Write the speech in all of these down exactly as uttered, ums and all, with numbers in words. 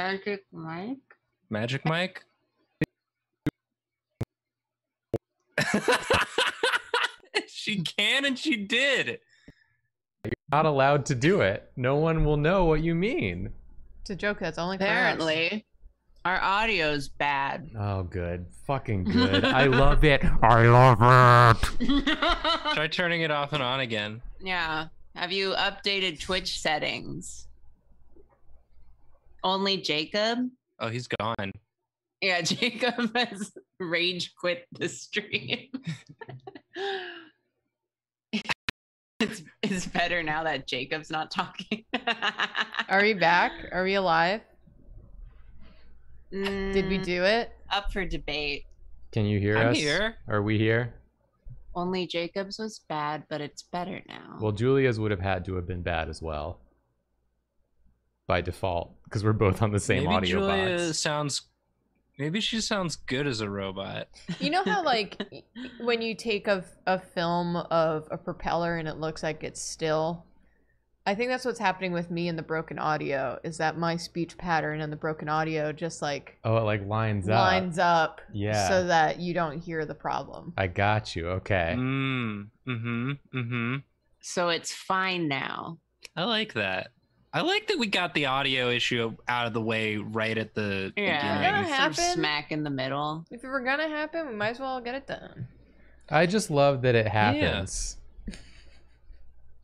Magic Mike? Magic Mike? She can and she did. You're not allowed to do it. No one will know what you mean. It's a joke that's only apparently for us. Our audio's bad. Oh, good. Fucking good. I love it. I love it. Try turning it off and on again. Yeah. Have you updated Twitch settings? Only Jacob? Oh, he's gone. Yeah, Jacob has rage quit the stream. It's, it's better now that Jacob's not talking. Are we back? Are we alive? Mm, Did we do it? Up for debate. Can you hear I'm us? Here. Are we here? Only Jacob's was bad, but it's better now. Well, Julia's would have had to have been bad as well. By default, because we're both on the same maybe audio Julia box. Sounds, maybe she sounds good as a robot. You know how, like, when you take a, a film of a propeller and it looks like it's still? I think that's what's happening with me and the broken audio, is that my speech pattern and the broken audio just, like... Oh, it, like, lines up. Lines up. Yeah. So that you don't hear the problem. I got you. Okay. Mm. Mm-hmm. Mm-hmm. So it's fine now. I like that. I like that we got the audio issue out of the way right at the yeah. beginning. Yeah, gonna happen. Sort of smack in the middle. If it were gonna happen, we might as well get it done. I just love that it happens. Yeah.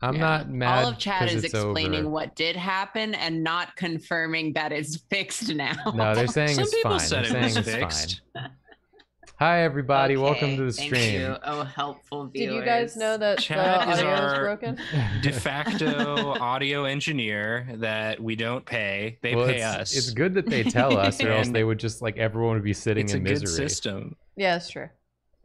I'm yeah. not mad. All of chat is explaining over. What did happen and not confirming that it's fixed now. No, they're saying Some it's fine. Said they're it saying was it's fixed. Fine. Hi everybody, okay, welcome to the thank stream. You. Oh, helpful viewers. Did you guys know that chat the audio is, is broken? De facto audio engineer that we don't pay. They well, pay it's, us. It's good that they tell us, or else they would just like everyone would be sitting it's in a misery. Good system. Yeah, that's true.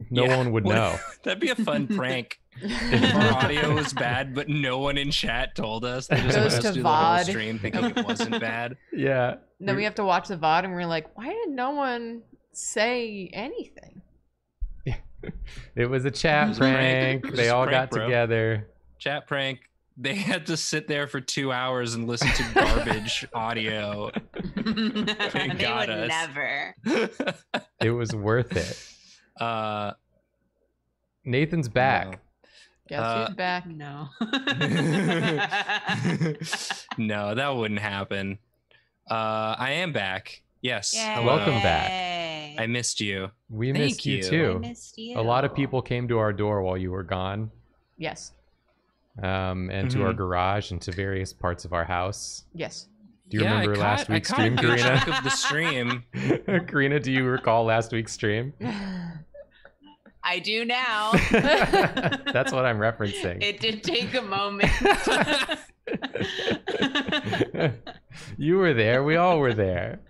No yeah. one would know. That'd be a fun prank. If our audio was bad, but no one in chat told us. They just goes let us do V O D. The whole stream thinking it wasn't bad. Yeah. Then we have to watch the V O D and we're like, why did no one say anything? Yeah. It was a chat was prank. A they all prank, got bro. Together. Chat prank. They had to sit there for two hours and listen to garbage audio. They got they would us. Never. It was worth it. Uh, Nathan's back. No. Guess uh, he's back. No. No, that wouldn't happen. Uh, I am back. Yes. Yay. Welcome back. I missed you. We Thank missed you, you too. I missed you. A lot of people came to our door while you were gone. Yes. Um, and mm-hmm. to our garage and to various parts of our house. Yes. Do you yeah, remember I last caught, week's I stream, Karina? Of the stream. Karina, do you recall last week's stream? I do now. That's what I'm referencing. It did take a moment. You were there. We all were there.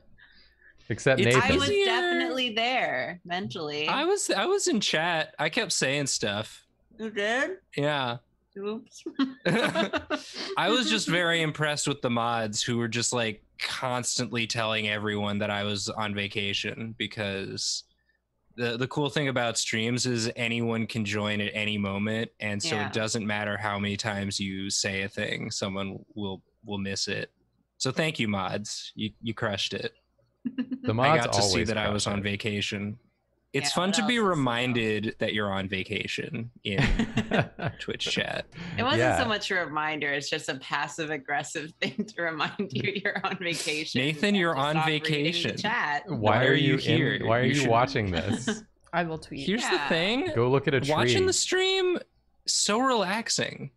Except Nathan. I was definitely there mentally. I was I was in chat. I kept saying stuff. You did? Yeah. Oops. I was just very impressed with the mods who were just like constantly telling everyone that I was on vacation, because the the cool thing about streams is anyone can join at any moment, and so yeah. it doesn't matter how many times you say a thing, someone will will miss it. So thank you, mods. You you crushed it. The mods I got to see that I was on vacation. It's yeah, fun to be reminded so. That you're on vacation in Twitch chat. It wasn't yeah. so much a reminder, it's just a passive aggressive thing to remind you you're on vacation. Nathan, you you're on vacation. Chat. Why, why are you, you here? In, why are you, you should... watching this? I will tweet. Here's yeah. the thing. Go look at a tree. Watching the stream, so relaxing.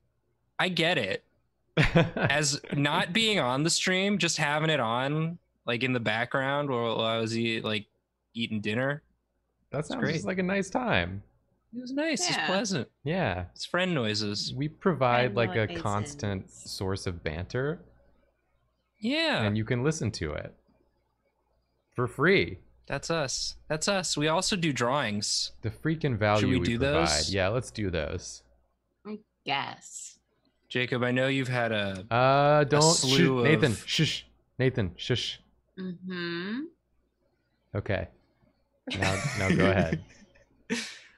I get it. As not being on the stream, just having it on like in the background while I was eat, like eating dinner. That sounds great. Just like a nice time. It was nice. Yeah. It's pleasant. Yeah. It's friend noises. We provide friend like noises. A constant source of banter. Yeah. And you can listen to it for free. That's us. That's us. We also do drawings. The freaking value Should we, we do provide. Those? Yeah, let's do those. I guess. Jacob, I know you've had a uh don't a slew of... Nathan. Shh. Nathan, shush. Mm-hmm. Okay. Now, now go ahead.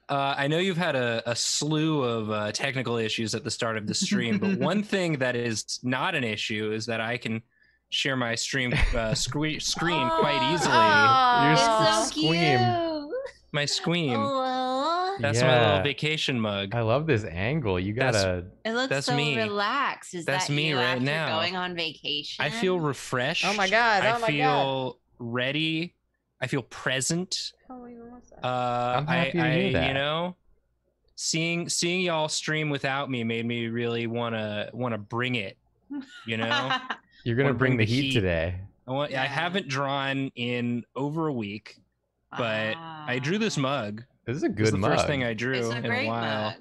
Uh, I know you've had a, a slew of uh, technical issues at the start of the stream, but one thing that is not an issue is that I can share my stream uh, sque screen oh, quite easily. Oh, Your sc so squeam. Cute. My squeam. Oh. That's yeah. my little vacation mug. I love this angle. You gotta. That's, it looks that's so me. relaxed. Is that's that me you right now. Going on vacation. I feel refreshed. Oh my god. Oh I my feel god. ready. I feel present. Oh, uh, I'm happy I, to I that. you know, seeing seeing y'all stream without me made me really wanna wanna bring it. You know. You're gonna bring, bring the, the heat, heat today. I, want, yeah. I haven't drawn in over a week, but wow. I drew this mug. This is a good it's the mug. First thing I drew it's a in great a while. Mug.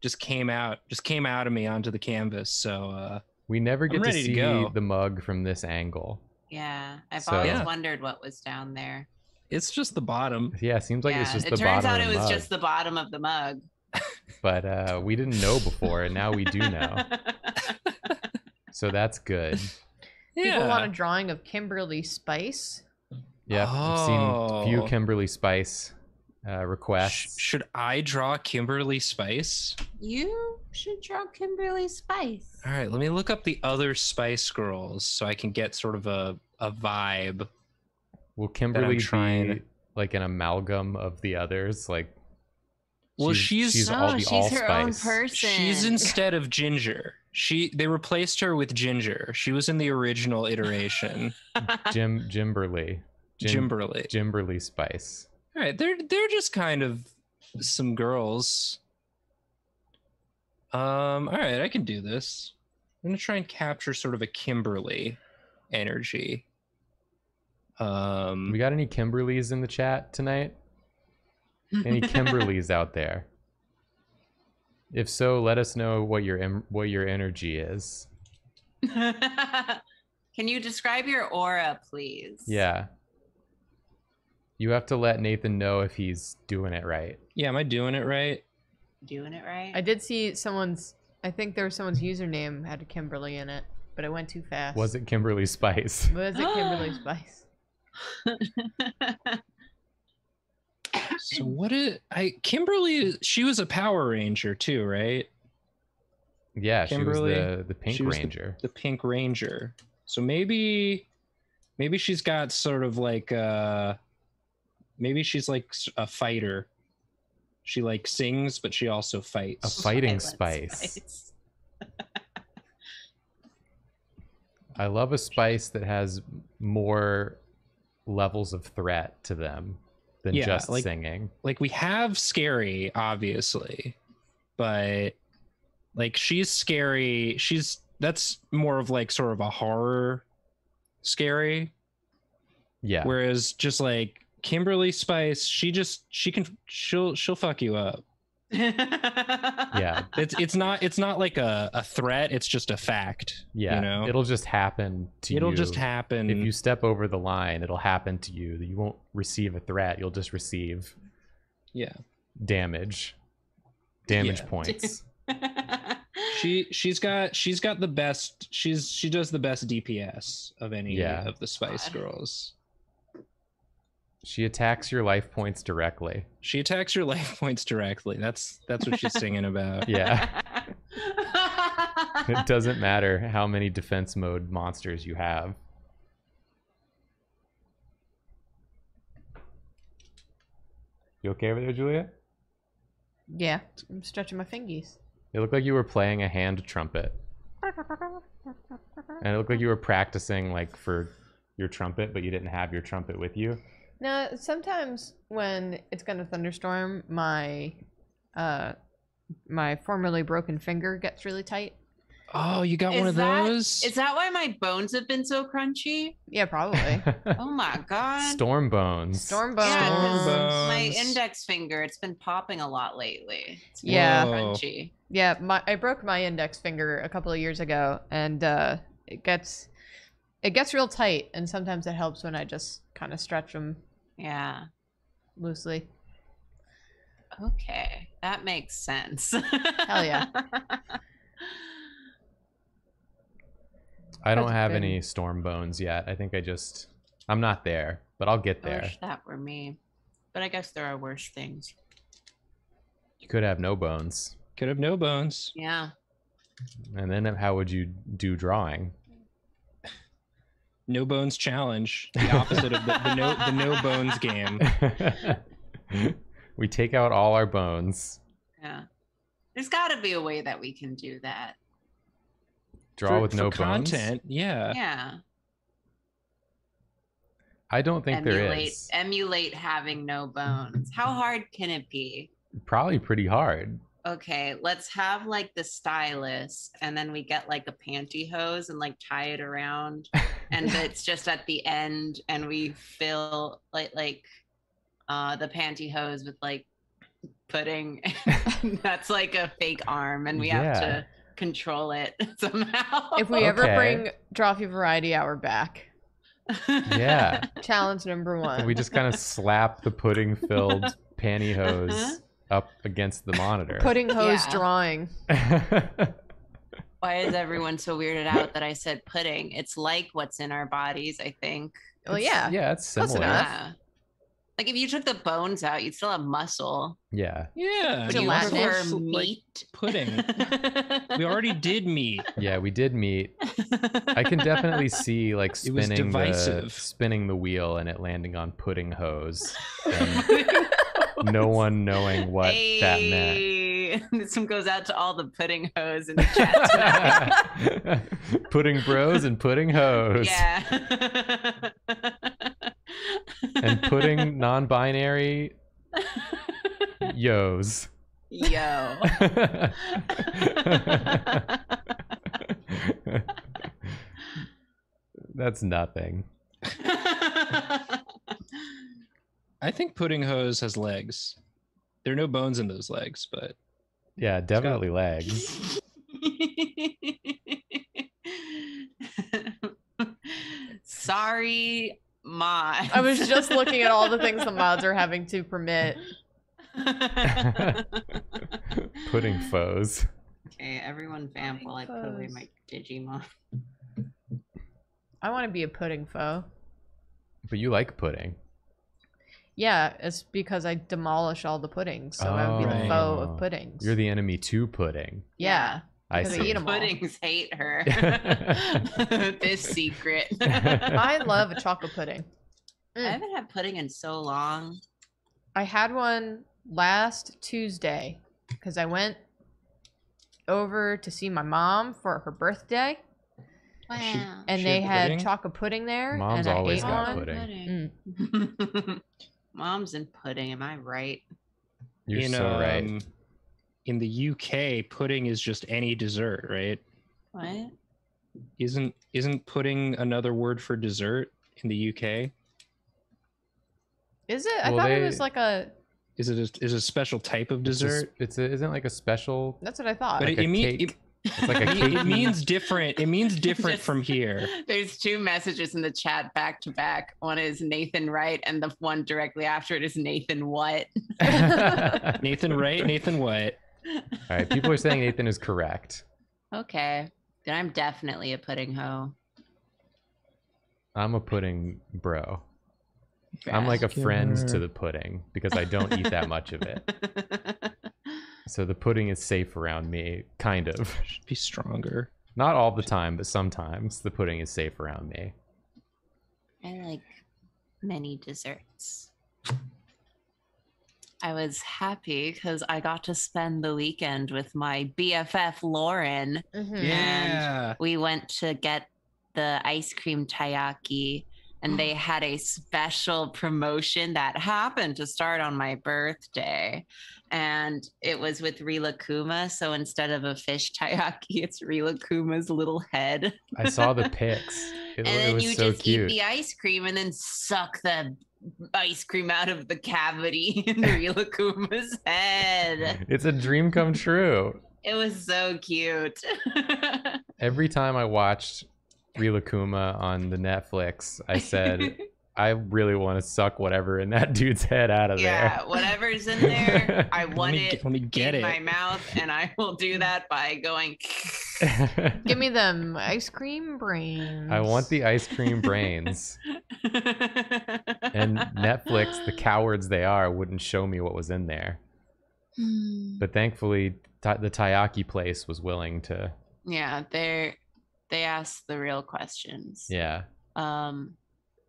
Just came out, just came out of me onto the canvas. So uh, we never get to see to the mug from this angle. Yeah, I've so, always yeah. wondered what was down there. It's just the bottom. Yeah, it seems like yeah. it's just it the bottom. It turns out it was mug. just the bottom of the mug. But uh, we didn't know before, and now we do know. So that's good. People yeah. want a drawing of Kimberly Spice. Yeah, oh. I've seen a few Kimberly Spice uh, requests. Sh should I draw Kimberly Spice? You should draw Kimberly Spice. All right, let me look up the other Spice Girls so I can get sort of a, a vibe. Will Kimberly be like an amalgam of the others? Like, well, she's she's, she's, no, all the she's all her spice. own person. She's instead of Ginger. She they replaced her with Ginger. She was in the original iteration. Jim Jimberly. Jim, Jimberly. Jimberly Spice. All right, they're they're just kind of some girls. Um, all right, I can do this. I'm gonna try and capture sort of a Kimberly energy. Um, we got any Kimberlys in the chat tonight? Any Kimberlys out there? If so, let us know what your what your energy is. Can you describe your aura, please? Yeah. You have to let Nathan know if he's doing it right. Yeah, am I doing it right? Doing it right? I did see someone's, I think there was someone's username had Kimberly in it, but it went too fast. Was it Kimberly Spice? Was it Kimberly Spice? So what is I Kimberly? She was a Power Ranger too, right? Yeah, Kimberly, she was the, the Pink she was Ranger. The, the Pink Ranger. So maybe, maybe she's got sort of like a, maybe she's like a fighter. She like sings, but she also fights. A fighting spice. spice. I love a spice that has more levels of threat to them. Than yeah, just like, singing. Like we have Scary, obviously, but like she's scary. She's that's more of like sort of a horror Scary. Yeah. Whereas just like Kimberly Spice, she just she can she'll she'll fuck you up. Yeah. It's it's not it's not like a, a threat. It's just a fact. Yeah. You know? It'll just happen to it'll you. It'll just happen. If you step over the line, it'll happen to you. You won't receive a threat. You'll just receive yeah damage damage yeah. points. she she's got she's got the best she's she does the best D P S of any yeah. of the Spice God. Girls. She attacks your life points directly. She attacks your life points directly. That's that's what she's singing about. Yeah. It doesn't matter how many defense mode monsters you have. You okay over there, Julia? Yeah, I'm stretching my fingies. It looked like you were playing a hand trumpet. And it looked like you were practicing like for your trumpet, but you didn't have your trumpet with you. Now, sometimes when it's gonna thunderstorm, my uh, my formerly broken finger gets really tight. Oh, you got is one of that, those? Is that why my bones have been so crunchy? Yeah, probably. Oh my god. Storm bones. Storm bones. Yeah, Storm bones. My index finger, it's been popping a lot lately. It's been yeah. crunchy. Yeah, my, I broke my index finger a couple of years ago, and uh, it gets it gets real tight, and sometimes it helps when I just kind of stretch them. Yeah. Loosely. Okay, that makes sense. Hell yeah. I don't have any storm bones yet. I think I just, I'm not there, but I'll get there. I wish that were me, but I guess there are worse things. You could have no bones. Could have no bones. Yeah. And then how would you do drawing? No Bones Challenge, the opposite of the, the, no, the No Bones game. We take out all our bones. Yeah. There's got to be a way that we can do that. Draw for, with no for bones? Content, yeah. Yeah. I don't think emulate, there is. Emulate having no bones. How hard can it be? Probably pretty hard. Okay, let's have like the stylus, and then we get like a pantyhose and like tie it around, and it's just at the end, and we fill like like uh, the pantyhose with like pudding. That's like a fake arm, and we yeah. have to control it somehow. If we okay. ever bring Drawfee Variety Hour back. Yeah. Challenge number one. We just kind of slap the pudding-filled pantyhose. Uh-huh. Up against the monitor. Pudding hose yeah. drawing. Why is everyone so weirded out that I said pudding? It's like what's in our bodies, I think. Well, it's, yeah. Yeah, it's similar. Yeah. Like if you took the bones out, you'd still have muscle. Yeah. Yeah. Gelatinous or meat. Pudding. We already did meat. Yeah, we did meat. I can definitely see like spinning the, spinning the wheel and it landing on pudding hose. And no one knowing what hey. that meant. This one goes out to all the pudding hoes in the chat. Pudding bros and pudding hoes. Yeah. And pudding non-binary yos. Yo. That's nothing. I think pudding hose has legs. There are no bones in those legs, but yeah, definitely legs. Sorry, mods. I was just looking at all the things the mods are having to permit. Pudding foes. Okay, everyone vamp pudding while I put away my Digimon. I want to be a pudding foe. But you like pudding. Yeah, it's because I demolish all the puddings, so oh, I would be right. the foe of puddings. You're the enemy to pudding. Yeah, I see. Puddings hate her. This secret. I love a chocolate pudding. Mm. I haven't had pudding in so long. I had one last Tuesday because I went over to see my mom for her birthday. Wow. And she they had pudding? chocolate pudding there. Mom's and I always ate got on. pudding. Mm. Mom's in pudding, am I right? You're in, so um, right. In the U K, pudding is just any dessert, right? What? Isn't isn't pudding another word for dessert in the U K? Is it? I well, thought they, it was like a. Is it a, is it a special type of dessert? It's, a, it's a, isn't like a special. That's what I thought. But like it, it means. It's like a it means different. It means different Just, from here. There's two messages in the chat back to back. One is Nathan Wright, and the one directly after it is Nathan what? Nathan Wright, Nathan what? All right, people are saying Nathan is correct. Okay, then I'm definitely a pudding hoe. I'm a pudding bro. Fresh. I'm like a friend to the pudding because I don't eat that much of it. So the pudding is safe around me, kind of. Should be stronger. Not all the time, but sometimes the pudding is safe around me. I like many desserts. I was happy because I got to spend the weekend with my B F F, Lauren. Mm-hmm. Yeah. And we went to get the ice cream taiyaki. And they had a special promotion that happened to start on my birthday. And it was with Rilakkuma. So instead of a fish taiyaki, it's Rilakkuma's little head. I saw the pics. It, and then it was you so just cute. Eat the ice cream and then suck the ice cream out of the cavity in Rilakkuma's head. It's a dream come true. It was so cute. Every time I watched Rilakkuma on the Netflix, I said, I really want to suck whatever in that dude's head out of yeah, there. Yeah, whatever's in there, I want let me, it let me get in it. my mouth, and I will do that by going, give me them ice cream brains. I want the ice cream brains. And Netflix, the cowards they are, wouldn't show me what was in there. Hmm. But thankfully, the taiyaki place was willing to. Yeah, they're... They asked the real questions. Yeah. Um,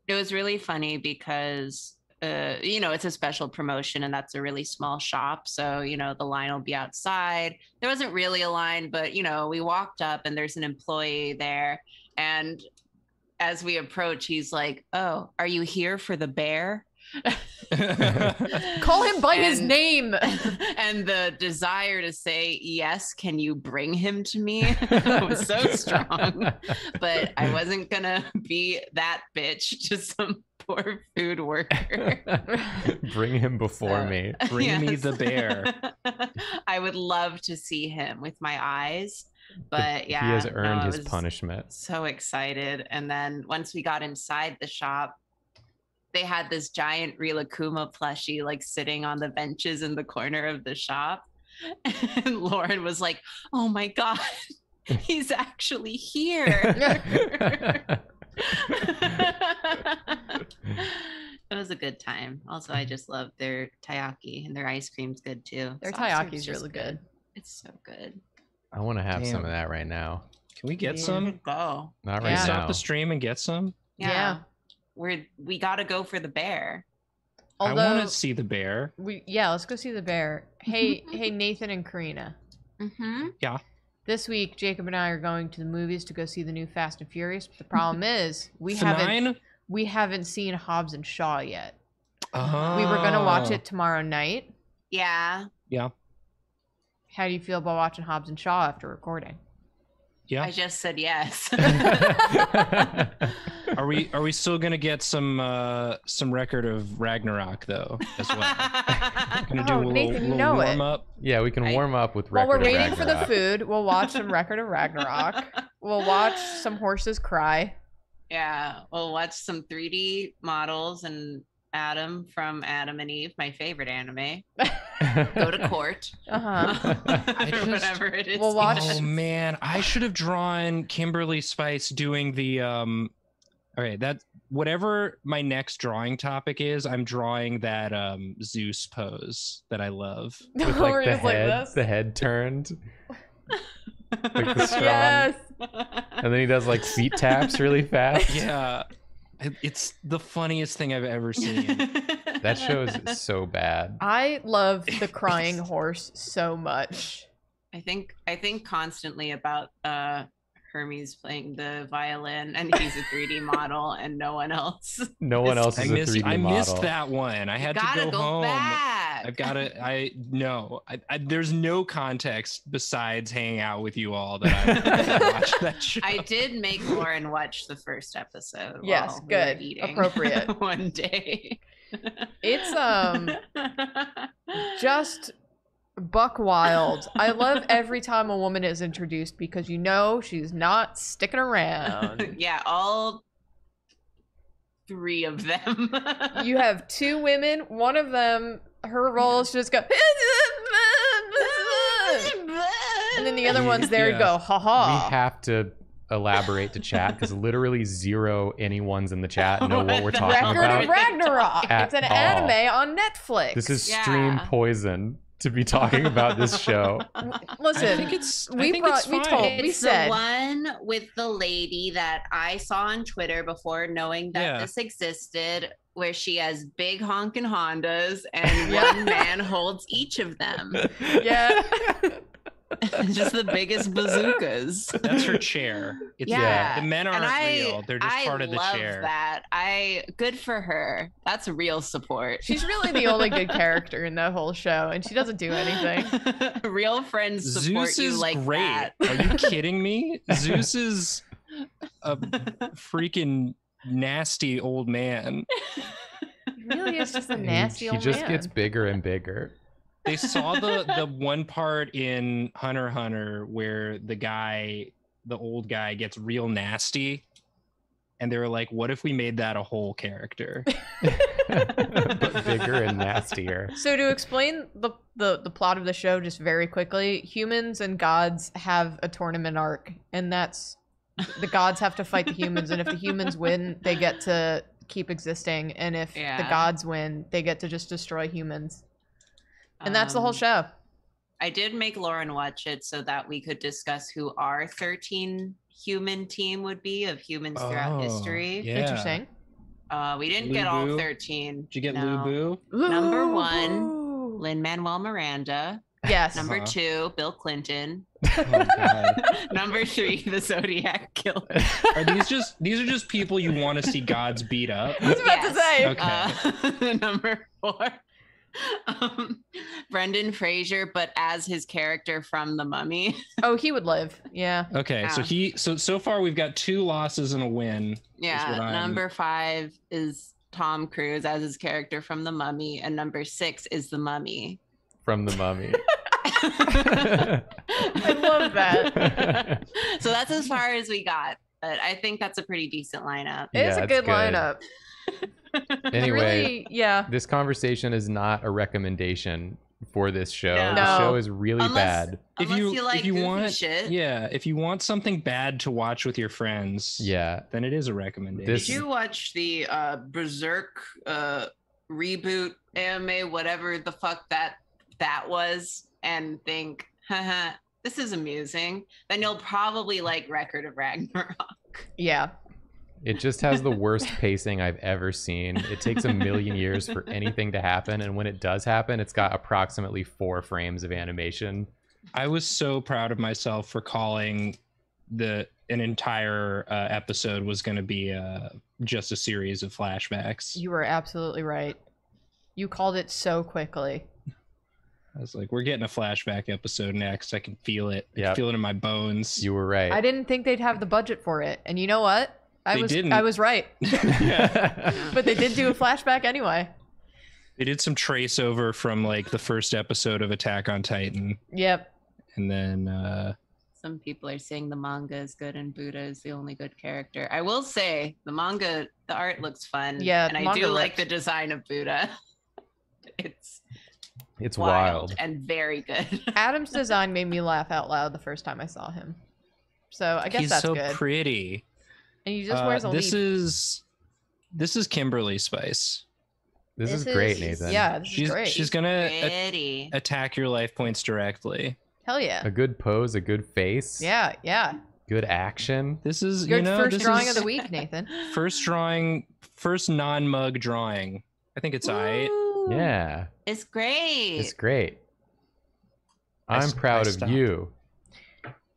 it was really funny because, uh, you know, it's a special promotion and that's a really small shop. So, you know, the line will be outside. There wasn't really a line, but, you know, we walked up and there's an employee there. And as we approach, he's like, "Oh, are you here for the bear?" Call him by and, his name. And the desire to say, "Yes, can you bring him to me?" was so strong. But I wasn't going to be that bitch to some poor food worker. Bring him before so, me. Bring yes. me the bear. I would love to see him with my eyes. But the, yeah, he has earned no, his punishment. So excited. And then once we got inside the shop, they had this giant Rilakkuma plushie like sitting on the benches in the corner of the shop. And Lauren was like, "Oh my God, he's actually here." It was a good time. Also, I just love their taiyaki, and their ice cream's good too. Their taiyaki is really good. good. It's so good. I want to have Damn. some of that right now. Can we get yeah. some? Go. Not right yeah. now. Stop the stream and get some? Yeah. yeah. We're, we gotta go for the bear. Although, I want to see the bear. We Yeah, let's go see the bear. Hey, hey, Nathan and Karina. Mm-hmm. Yeah. This week, Jacob and I are going to the movies to go see the new Fast and Furious. But the problem is, we haven't nine? we haven't seen Hobbs and Shaw yet. Oh. We were gonna watch it tomorrow night. Yeah. Yeah. How do you feel about watching Hobbs and Shaw after recording? Yeah. I just said yes. Are we are we still gonna get some uh, some Record of Ragnarok though as well? Gonna oh, do a Nathan, little, you know little warm it. up. Yeah, we can I, warm up with Record of Ragnarok. While we're waiting for the food, we'll watch some Record of Ragnarok. We'll watch some horses cry. Yeah, we'll watch some three D models and Adam from Adam and Eve, my favorite anime. Go to court. Uh-huh. Just, whatever it is. We'll watch. Oh man, I should have drawn Kimberly Spice doing the um all right, that whatever my next drawing topic is, I'm drawing that um Zeus pose that I love. With, like, We're the, just head, like this. the head turned. Like the strong. Yes. And then he does like feet taps really fast. Yeah. It's the funniest thing I've ever seen. That show is so bad. I love the crying horse so much. I think I think constantly about uh, Hermes playing the violin, and he's a three D model, and no one else. No one else is I missed, a three D I model. I missed that one. I had to go, go home. Back. I've got to. I no. I, I, there's no context besides hanging out with you all that I watched that show. I did make Lauren watch the first episode. Yes, while good, we were appropriate. One day, it's um just. Buck wild. I love every time a woman is introduced because you know she's not sticking around. Yeah, all three of them. You have two women. One of them, her role is just go, and then the other one's there yeah. to go, haha. We have to elaborate to chat because literally zero anyone's in the chat know what we're talking Record about. Record of Ragnarok. It's an all. anime on Netflix. This is yeah. stream poison. To be talking about this show. Listen, I think it's, we I think brought, it's we told, it's we said the one with the lady that I saw on Twitter before knowing that yeah. this existed, where she has big honkin' Hondas and one man holds each of them. Yeah, just the biggest bazookas. That's her chair. It's, yeah. yeah, the men aren't I, real; they're just I part of the chair. I love that. I good for her. That's real support. She's really the only good character in that whole show, and she doesn't do anything. Real friends support Zeus you is like great. that. Are you kidding me? Zeus is a freaking nasty old man. He really is just a nasty he, old man. He just gets bigger and bigger. They saw the the one part in Hunter x Hunter where the guy, the old guy, gets real nasty, and they were like, "What if we made that a whole character, but bigger and nastier?" So to explain the, the the plot of the show just very quickly, humans and gods have a tournament arc, and that's the gods have to fight the humans, and if the humans win, they get to keep existing, and if yeah. the gods win, they get to just destroy humans. And that's the whole show. Um, I did make Lauren watch it so that we could discuss who our thirteen human team would be of humans oh, throughout history. Yeah. Interesting. Uh, we didn't Lubu. get all thirteen. Did you get no. Lubu? Number Ooh. one, Lin-Manuel Miranda. Yes. Number uh-huh. two, Bill Clinton. Oh, God. Number three, the Zodiac Killer. Are these just these are just people you want to see gods beat up? I was about yes. to say. Okay. Uh, number four, um, Brendan Fraser, but as his character from The Mummy. Oh, he would live. Yeah. Okay. Yeah. So he so so far we've got two losses and a win. Yeah. Number five is Tom Cruise as his character from The Mummy, and number six is The Mummy. From The Mummy. I love that. So that's as far as we got, but I think that's a pretty decent lineup. Yeah, it's a good, good lineup. Anyway, really, yeah. This conversation is not a recommendation for this show. No. The show is really unless, bad. If you, you like if you want, shit. yeah, if you want something bad to watch with your friends, yeah, then it is a recommendation. This... Did you watch the uh, Berserk uh, reboot anime, whatever the fuck that? that was, and think, haha, this is amusing, then you'll probably like Record of Ragnarok. Yeah. It just has the worst pacing I've ever seen. It takes a million years for anything to happen, and when it does happen, it's got approximately four frames of animation. I was so proud of myself for calling the an entire uh, episode was going to be uh, just a series of flashbacks. You were absolutely right. You called it so quickly. I was like, we're getting a flashback episode next. I can feel it. Yep. I can feel it in my bones. You were right. I didn't think they'd have the budget for it. And you know what? I they was didn't. I was right. But they did do a flashback anyway. They did some trace over from like the first episode of Attack on Titan. Yep. And then uh some people are saying the manga is good and Buddha is the only good character. I will say the manga, the art looks fun. Yeah. And I do rips. like the design of Buddha. It's It's wild. wild and very good. Adam's design made me laugh out loud the first time I saw him. So I guess He's that's so good. He's so pretty. And he just uh, wears a this leaf. Is, this is Kimberly Spice. This, this is, is great, Nathan. Yeah, this she's, is great. She's going to attack your life points directly. Hell yeah. A good pose, a good face. Yeah, yeah. Good action. This is, good you know. First this drawing is of the week, Nathan. First drawing, first non-mug drawing. I think it's all right. Yeah. It's great. It's great. I'm I, proud I of you.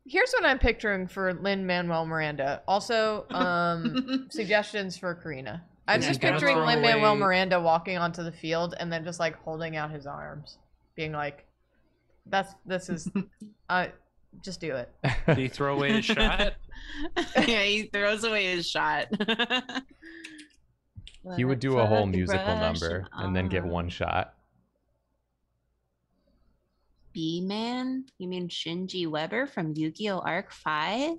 Here's what I'm picturing for Lin-Manuel Miranda. Also, um, suggestions for Karina. I'm yeah, just picturing Lin-Manuel Miranda walking onto the field and then just like holding out his arms, being like, that's, this is, uh, just do it. Did he throw away his shot? Yeah, he throws away his shot. He would do a whole musical number and then get one shot. B-Man? You mean Shinji Weber from Yu-Gi-Oh! Arc five?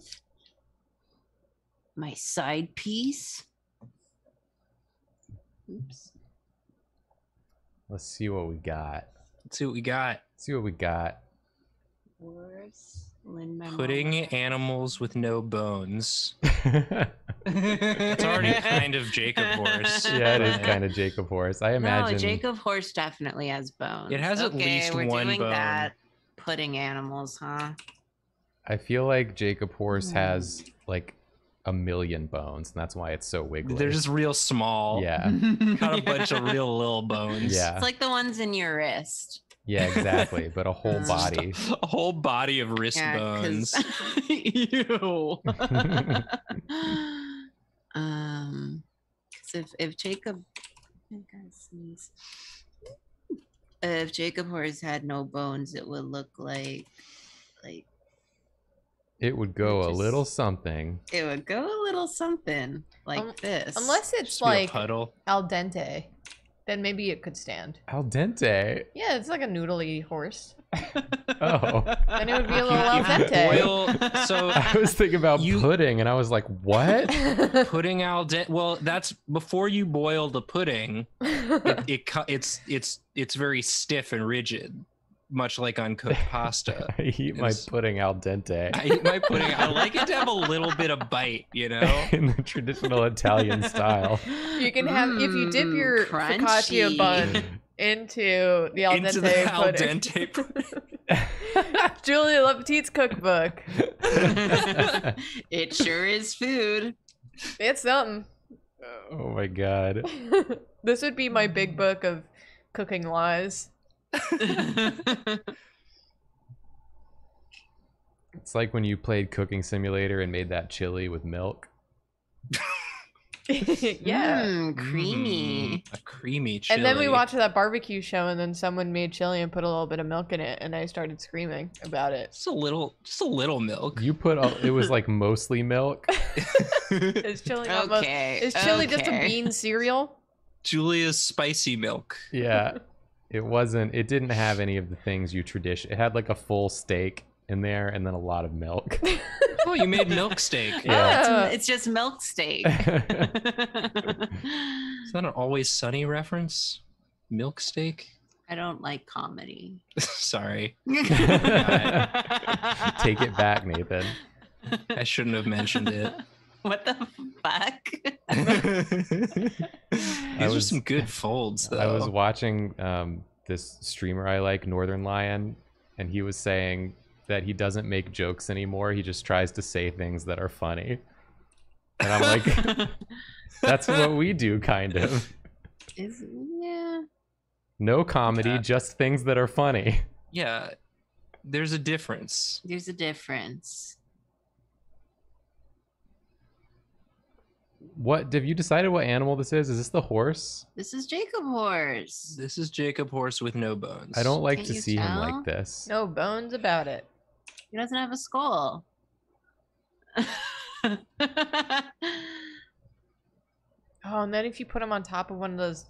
My side piece? Oops. Let's see what we got. Let's see what we got. Let's see what we got. Putting animals with no bones. It's already kind of Jacob Horse. Yeah, it is kind of Jacob Horse. I imagine. No, Jacob Horse definitely has bones. It has okay, at least we're one doing bone. That. Putting animals, huh? I feel like Jacob Horse has like a million bones, and that's why it's so wiggly. They're just real small. Yeah, got a bunch of real little bones. Yeah, it's like the ones in your wrist. Yeah, exactly. But a whole body. A, a whole body of wrist yeah, bones. Ew. um, because if if Jacob, I gotta sneeze. If Jacob Horse had no bones, it would look like, like. It would go just, a little something. It would go a little something like um, this. Unless it's just like al dente. Then maybe it could stand. Al dente? Yeah, it's like a noodly horse. Oh. Then it would be a little al dente. Oil, so I was thinking about you, pudding, and I was like, what? Pudding al dente? Well, that's before you boil the pudding, it, it it's it's it's very stiff and rigid, much like uncooked pasta. I eat it's, my pudding al dente. I eat my pudding. I like it to have a little bit of bite, you know? In the traditional Italian style. You can have, mm, if you dip your crunchy. focaccia bun into the al dente into the al dente pudding. Julia Lepetit's cookbook. It sure is food. It's something. Oh my god. This would be my big book of cooking lies. It's like when you played Cooking Simulator and made that chili with milk. Yeah, mm, creamy. Mm, a creamy chili. And then we watched that barbecue show, and then someone made chili and put a little bit of milk in it, and I started screaming about it. Just a little, just a little milk. You put all, it was like mostly milk. Is chili almost, okay? Is chili okay. just a bean cereal? Julia's spicy milk. Yeah, it wasn't. It didn't have any of the things you tradition. It had like a full steak in there, and then a lot of milk. Oh, you made milk steak. Yeah. Oh, it's, it's just milk steak. Is that an Always Sunny reference? Milk steak? I don't like comedy. Sorry. Take it back, Nathan. I shouldn't have mentioned it. What the fuck? These are some good folds, though. I was watching um, this streamer I like, Northern Lion, and he was saying that he doesn't make jokes anymore. He just tries to say things that are funny. And I'm like, that's what we do, kind of. Is, yeah. No comedy, yeah. Just things that are funny. Yeah, there's a difference. There's a difference. What, have you decided what animal this is? Is this the horse? This is Jacob Horse. This is Jacob Horse with no bones. I don't like Can't to see tell? him like this. No bones about it. He doesn't have a skull. Oh, and then if you put him on top of one of those,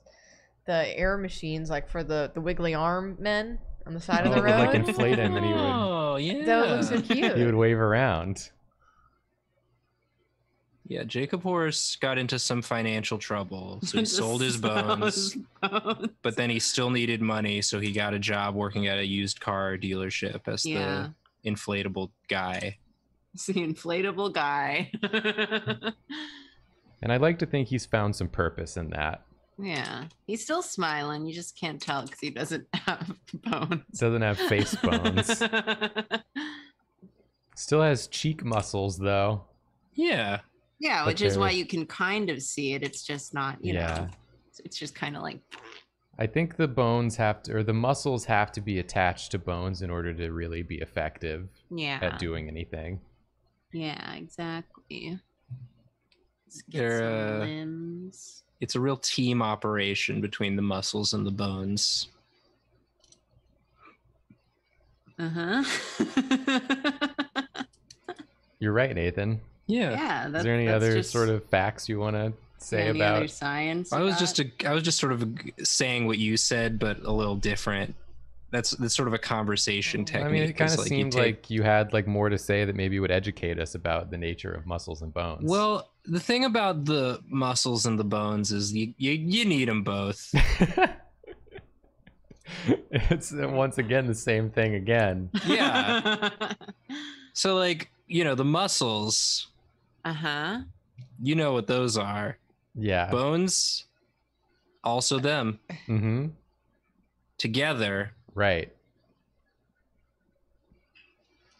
the air machines, like for the, the wiggly arm men on the side oh, of the road. Like inflate him and he would. Oh, yeah. That would look so cute. He would wave around. Yeah, Jacob Horse got into some financial trouble, so he sold his bones, bones, but then he still needed money, so he got a job working at a used car dealership as yeah. the inflatable guy. It's the inflatable guy. And I'd like to think he's found some purpose in that. Yeah, he's still smiling. You just can't tell because he doesn't have bones. Doesn't have face bones. Still has cheek muscles, though. Yeah. Yeah, which is why you can kind of see it. It's just not, you yeah. know, it's just kind of like. I think the bones have to, or the muscles have to be attached to bones in order to really be effective yeah. at doing anything. Yeah, exactly. Let's get some limbs. It's a real team operation between the muscles and the bones. Uh-huh. You're right, Nathan. Yeah. yeah that, Is there any other just, sort of facts you want to say any about other science? I was about? just a, I was just sort of saying what you said, but a little different. That's that's sort of a conversation technique. I mean, it kind of like seemed you take, like you had like more to say that maybe would educate us about the nature of muscles and bones. Well, the thing about the muscles and the bones is you you, you need them both. It's once again the same thing again. Yeah. So like, you know, the muscles. Uh-huh. You know what those are. Yeah. Bones, also them. Mm-hmm. Together. Right.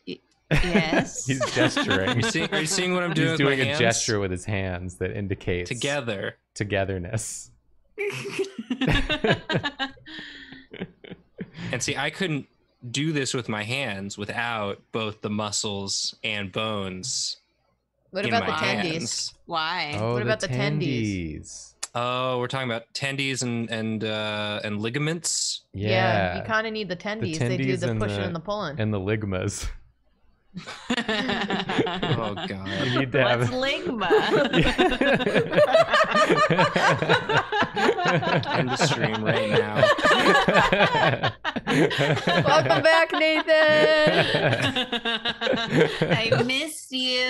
Y yes. He's gesturing. You see, are you seeing what I'm doing? He's doing with my a hands? gesture with his hands that indicates together. Togetherness. And see, I couldn't do this with my hands without both the muscles and bones. What about the tendies? Why? Oh, what about the tendies? Oh, we're talking about tendies and and uh, and ligaments. Yeah, yeah, you kind of need the tendies. The tendies. They do the pushing and the, and the pulling. And the ligmas. Oh god! You need to have... What's ligma? I'm the stream right now. Welcome back, Nathan. I missed you.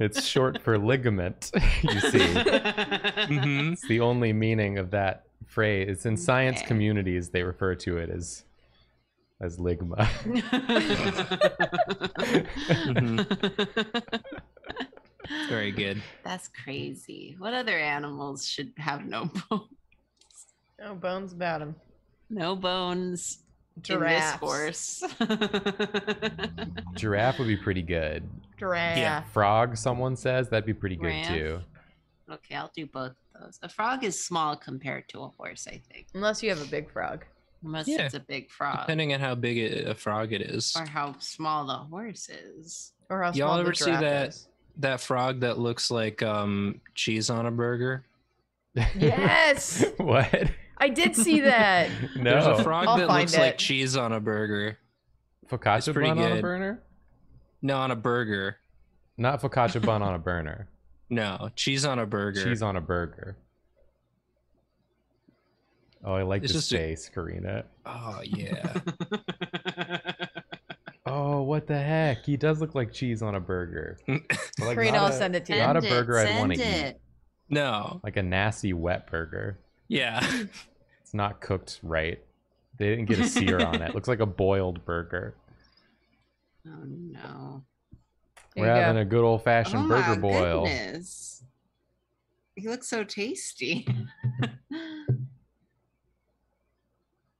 It's short for ligament. You see, mm-hmm. It's the only meaning of that phrase. It's in okay. science communities they refer to it as. As ligma. Mm-hmm. Very good. That's crazy. What other animals should have no bones? No bones about them. No bones. Giraffe. Giraffe would be pretty good. Giraffe. Yeah. Frog, someone says. That'd be pretty Giraffe. Good too. Okay, I'll do both of those. A frog is small compared to a horse, I think. Unless you have a big frog. Unless yeah. it's a big frog. Depending on how big it, a frog it is. Or how small the horse is. Or how small Y'all ever the see that is. That frog that looks like um, cheese on a burger? Yes! What? I did see that. No. There's a frog I'll that looks it. Like cheese on a burger. Focaccia bun good. On a burner? No, on a burger. Not focaccia bun on a burner. No, cheese on a burger. Cheese on a burger. Oh, I like it's this face, a... Karina. Oh, yeah. Oh, what the heck? He does look like cheese on a burger. Like Karina, I'll a, send it to you. Not a burger I'd want to eat. No. Like a nasty wet burger. Yeah. It's not cooked right. They didn't get a sear on it. Looks like a boiled burger. Oh, no. We're having go. A good old-fashioned oh, burger boil. Goodness. He looks so tasty.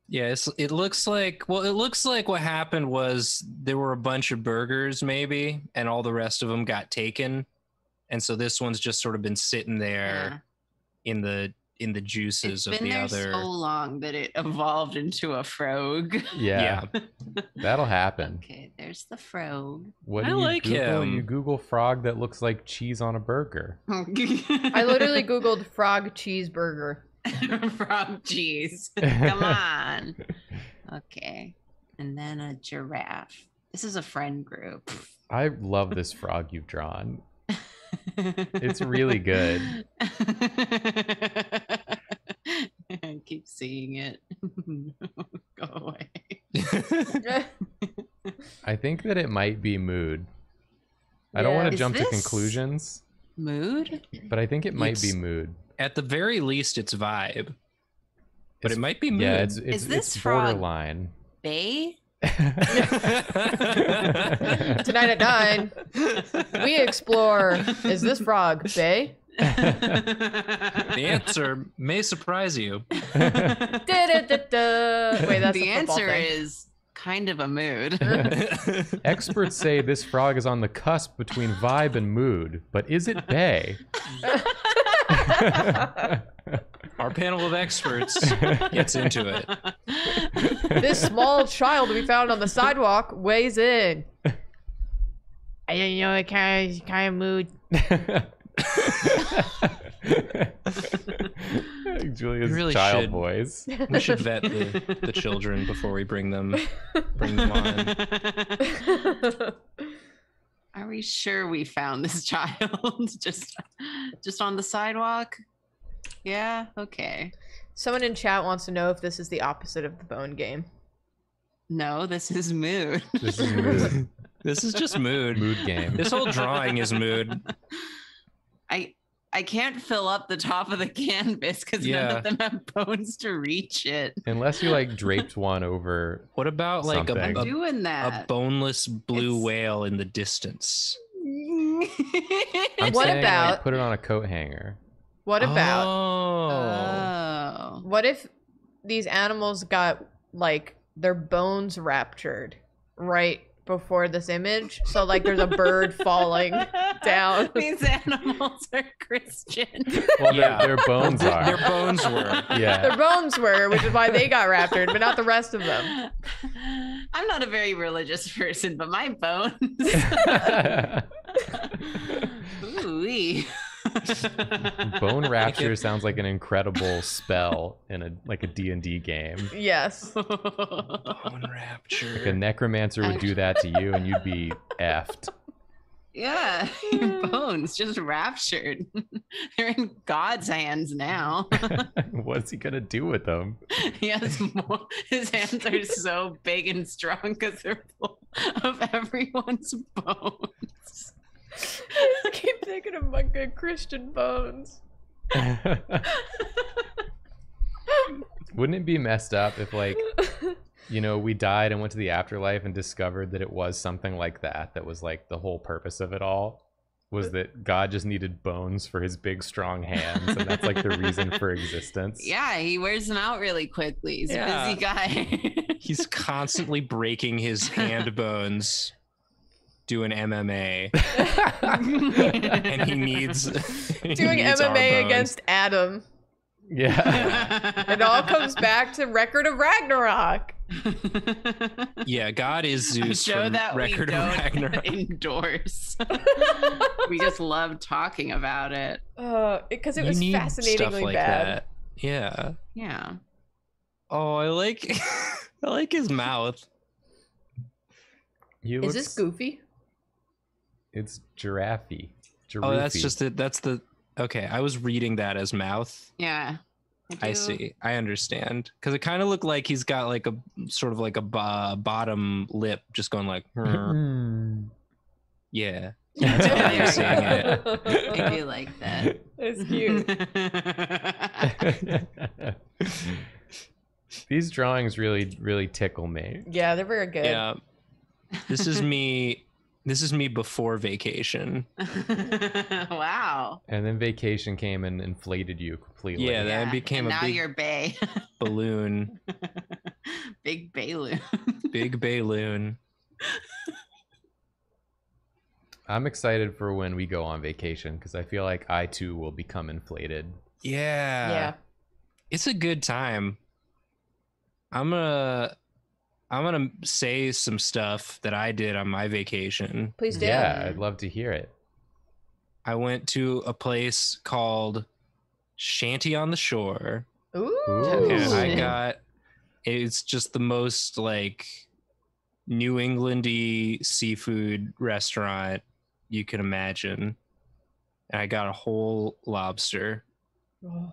Yeah, it's, it looks like, well, it looks like what happened was there were a bunch of burgers maybe, and all the rest of them got taken. And so this one's just sort of been sitting there yeah. in the in the juices it's of the other. It's been there so long that it evolved into a frog. Yeah, yeah. That'll happen. Okay, there's the frog. What do I you like Google? Him. You Google frog that looks like cheese on a burger. I literally Googled frog cheeseburger. Frog cheese. Come on. Okay, and then a giraffe. This is a friend group. I love this frog you've drawn. It's really good. I keep seeing it. Go away. I think that it might be mood. I yeah. don't want to jump to conclusions. Mood? But I think it might it's, be mood. At the very least, it's vibe. But it's, it might be mood. Yeah, it's, it's, Is this it's borderline. Bay? Tonight at nine, we explore, is this frog Bay? The answer may surprise you. Da, da, da, da. Wait, that's the answer thing. Is kind of a mood. Experts say this frog is on the cusp between vibe and mood, but is it Bay? Our panel of experts gets into it. This small child we found on the sidewalk weighs in. I don't know what kind of, kind of mood. Julia's really child should, voice. We should vet the, the children before we bring them, bring them on. Are we sure we found this child just, just on the sidewalk? Yeah, okay. Someone in chat wants to know if this is the opposite of the bone game. No, this is mood. This is mood. This is just mood. Mood game. This whole drawing is mood. I I can't fill up the top of the canvas because yeah. none of them have bones to reach it. Unless you like draped one over. What about like a, a, doing that. A boneless blue it's... whale in the distance? I'm what saying, about like, put it on a coat hanger? What about oh. oh. what if these animals got like their bones raptured right before this image? So like there's a bird falling down. These animals are Christian. Well yeah. their, their bones are. Their bones were. Yeah. Their bones were, which is why they got raptured, but not the rest of them. I'm not a very religious person, but my bones. Ooh-wee. Bone rapture sounds like an incredible spell in a like a D and D game. Yes. Bone rapture. Like a necromancer would do that to you and you'd be effed. Yeah, your bones just raptured. They're in God's hands now. What's he gonna do with them? He has more, his hands are so big and strong because they're full of everyone's bones. I just keep thinking of my good Christian bones. Wouldn't it be messed up if, like, you know, we died and went to the afterlife and discovered that it was something like that, that was, like, the whole purpose of it all? was that God just needed bones for his big, strong hands, and that's like the reason for existence. Yeah, he wears them out really quickly. He's yeah. a busy guy. He's constantly breaking his hand bones doing M M A. And he needs... Doing he needs M M A against Adam. Yeah. It all comes back to Record of Ragnarok. Yeah, God is Zeus from Record of Ragnarok. Endorse. We just love talking about it. Uh, because it, it was fascinatingly like bad. That. Yeah. Yeah. Oh, I like I like his mouth. He looks... Is this Goofy? It's Giraffe-y. Giraffe-y. Oh, that's just it. That's the Okay, I was reading that as mouth. Yeah. I, I see. I understand. Because it kind of looked like he's got like a sort of like a uh, bottom lip just going like, mm. Yeah. That's how I'm seeing it. I do like that. That's cute. These drawings really, really tickle me. Yeah, they're very good. Yeah. This is me. This is me before vacation. Wow. And then vacation came and inflated you completely. Yeah, yeah. That became and a now big you're bay. balloon. Big balloon. Big balloon. I'm excited for when we go on vacation because I feel like I too will become inflated. Yeah. Yeah. It's a good time. I'm gonna I'm going to say some stuff that I did on my vacation. Please do. Yeah, I'd love to hear it. I went to a place called Shanty on the Shore. Ooh. And I got, it's just the most like New England-y seafood restaurant you can imagine. And I got a whole lobster.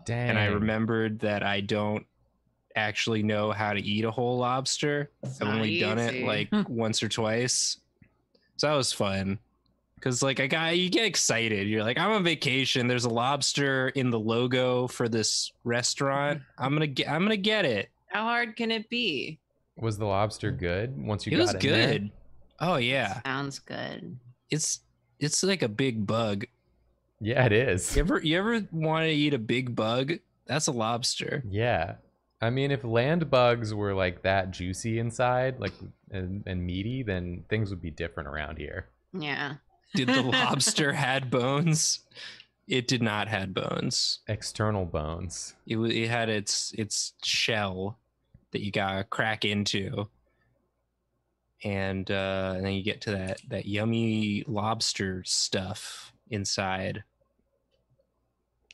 Dang. And I remembered that I don't actually know how to eat a whole lobster. That's I've only easy. done it like once or twice, so that was fun because like I got you get excited. You're like, I'm on vacation, there's a lobster in the logo for this restaurant, I'm gonna get I'm gonna get it. How hard can it be? Was the lobster good once you it got was it good in? Oh yeah, sounds good. It's it's like a big bug. Yeah, it is. You ever you ever want to eat a big bug? That's a lobster. Yeah, I mean, if land bugs were like that juicy inside, like and, and meaty, then things would be different around here. Yeah. Did the lobster had bones? It did not had bones. External bones. It, it had its its shell that you gotta crack into, and, uh, and then you get to that that yummy lobster stuff inside.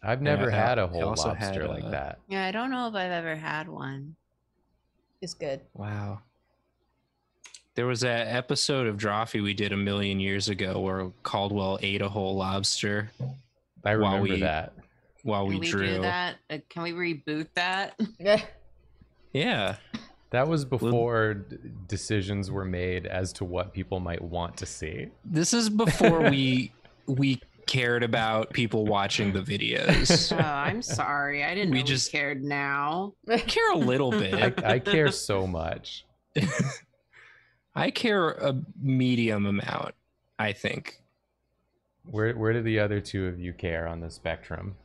I've never yeah, had a whole lobster had, uh, like that. Yeah, I don't know if I've ever had one. It's good. Wow. There was that episode of Drawfee we did a million years ago where Caldwell ate a whole lobster. I remember while we, that. While we, we drew. Can we do that? Uh, can we reboot that? Yeah. That was before d- decisions were made as to what people might want to see. This is before we... we cared about people watching the videos. Oh, I'm sorry. I didn't we know just we cared now. I care a little bit. I, I care so much. I care a medium amount, I think. Where where do the other two of you care on the spectrum?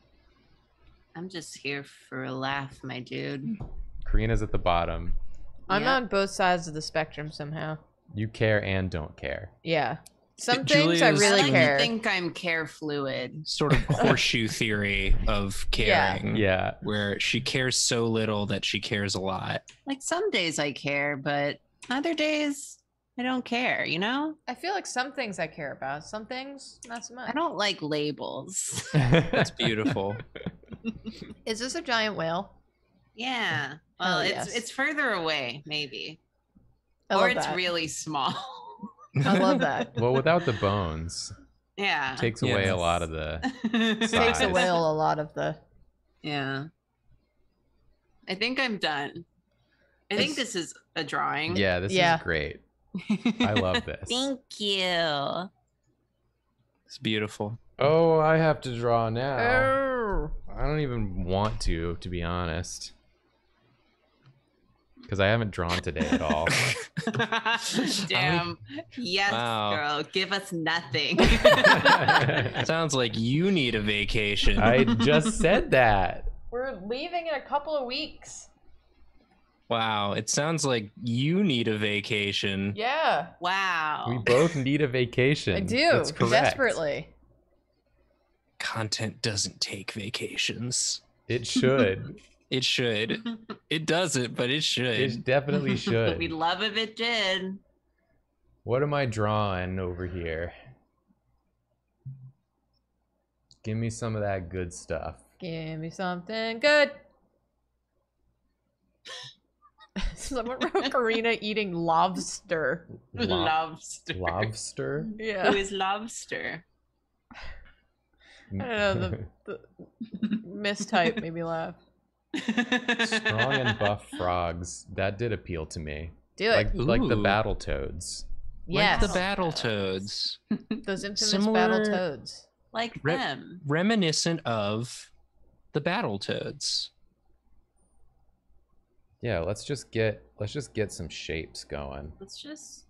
I'm just here for a laugh, my dude. Karina's at the bottom. I'm yep. on both sides of the spectrum somehow. You care and don't care. Yeah. Some Julia's things I really I like care. I think I'm care fluid. Sort of horseshoe theory of caring. Yeah. Yeah. Where she cares so little that she cares a lot. Like some days I care, but other days I don't care, you know? I feel like some things I care about, some things not so much. I don't like labels. That's beautiful. Is this a giant whale? Yeah. Well, oh, it's yes. it's further away, maybe. I or it's that. really small. I love that. Well, without the bones, yeah, it takes away yes. a lot of the. It takes away a lot of the. Yeah. I think I'm done. I it's... think this is a drawing. Yeah, this yeah. is great. I love this. Thank you. It's beautiful. Oh, I have to draw now. Oh. I don't even want to, to be honest. because I haven't drawn today at all. Damn. Like, yes, wow. Girl. Give us nothing. Sounds like you need a vacation. I just said that. We're leaving in a couple of weeks. Wow. It sounds like you need a vacation. Yeah. Wow. We both need a vacation. I do. That's correct. Desperately. Content doesn't take vacations. It should. It should. It doesn't, but it should. It definitely should. But we'd love if it did. What am I drawing over here? Give me some of that good stuff. Give me something good. Someone wrote Karina eating lobster. Lob lobster. Lobster? Yeah. Who is lobster? I don't know. The, the mistype made me laugh. Strong and buff frogs. That did appeal to me. Do it. Like, like the Battle Toads. Yes. Like the Battle Toads. Those infamous Similar, Battle Toads. Like re them. Reminiscent of the Battle Toads. Yeah, let's just get let's just get some shapes going. Let's just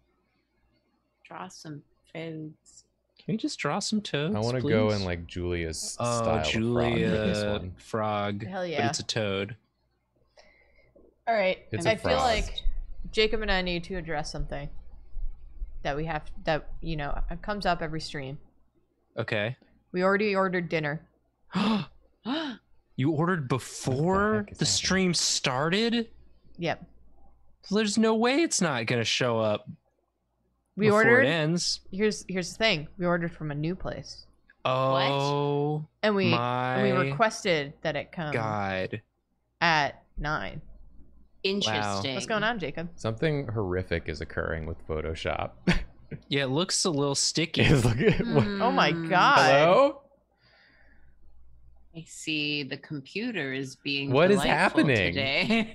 draw some toads. Can we just draw some toads? I want to go in like Julia's oh, style. Oh, Julia frog, this one. frog. Hell yeah! But it's a toad. All right, it's I feel like Jacob and I need to address something that we have that you know it comes up every stream. Okay. We already ordered dinner. You ordered before the, the stream started? Yep. So there's no way it's not going to show up we before ordered, it ends. Here's here's the thing. We ordered from a new place. Oh. What? And we and we requested that it come God. at nine. Interesting. Wow. What's going on, Jacob? Something horrific is occurring with Photoshop. Yeah, it looks a little sticky. Mm. Oh my God. Hello? I see the computer is being What is happening today?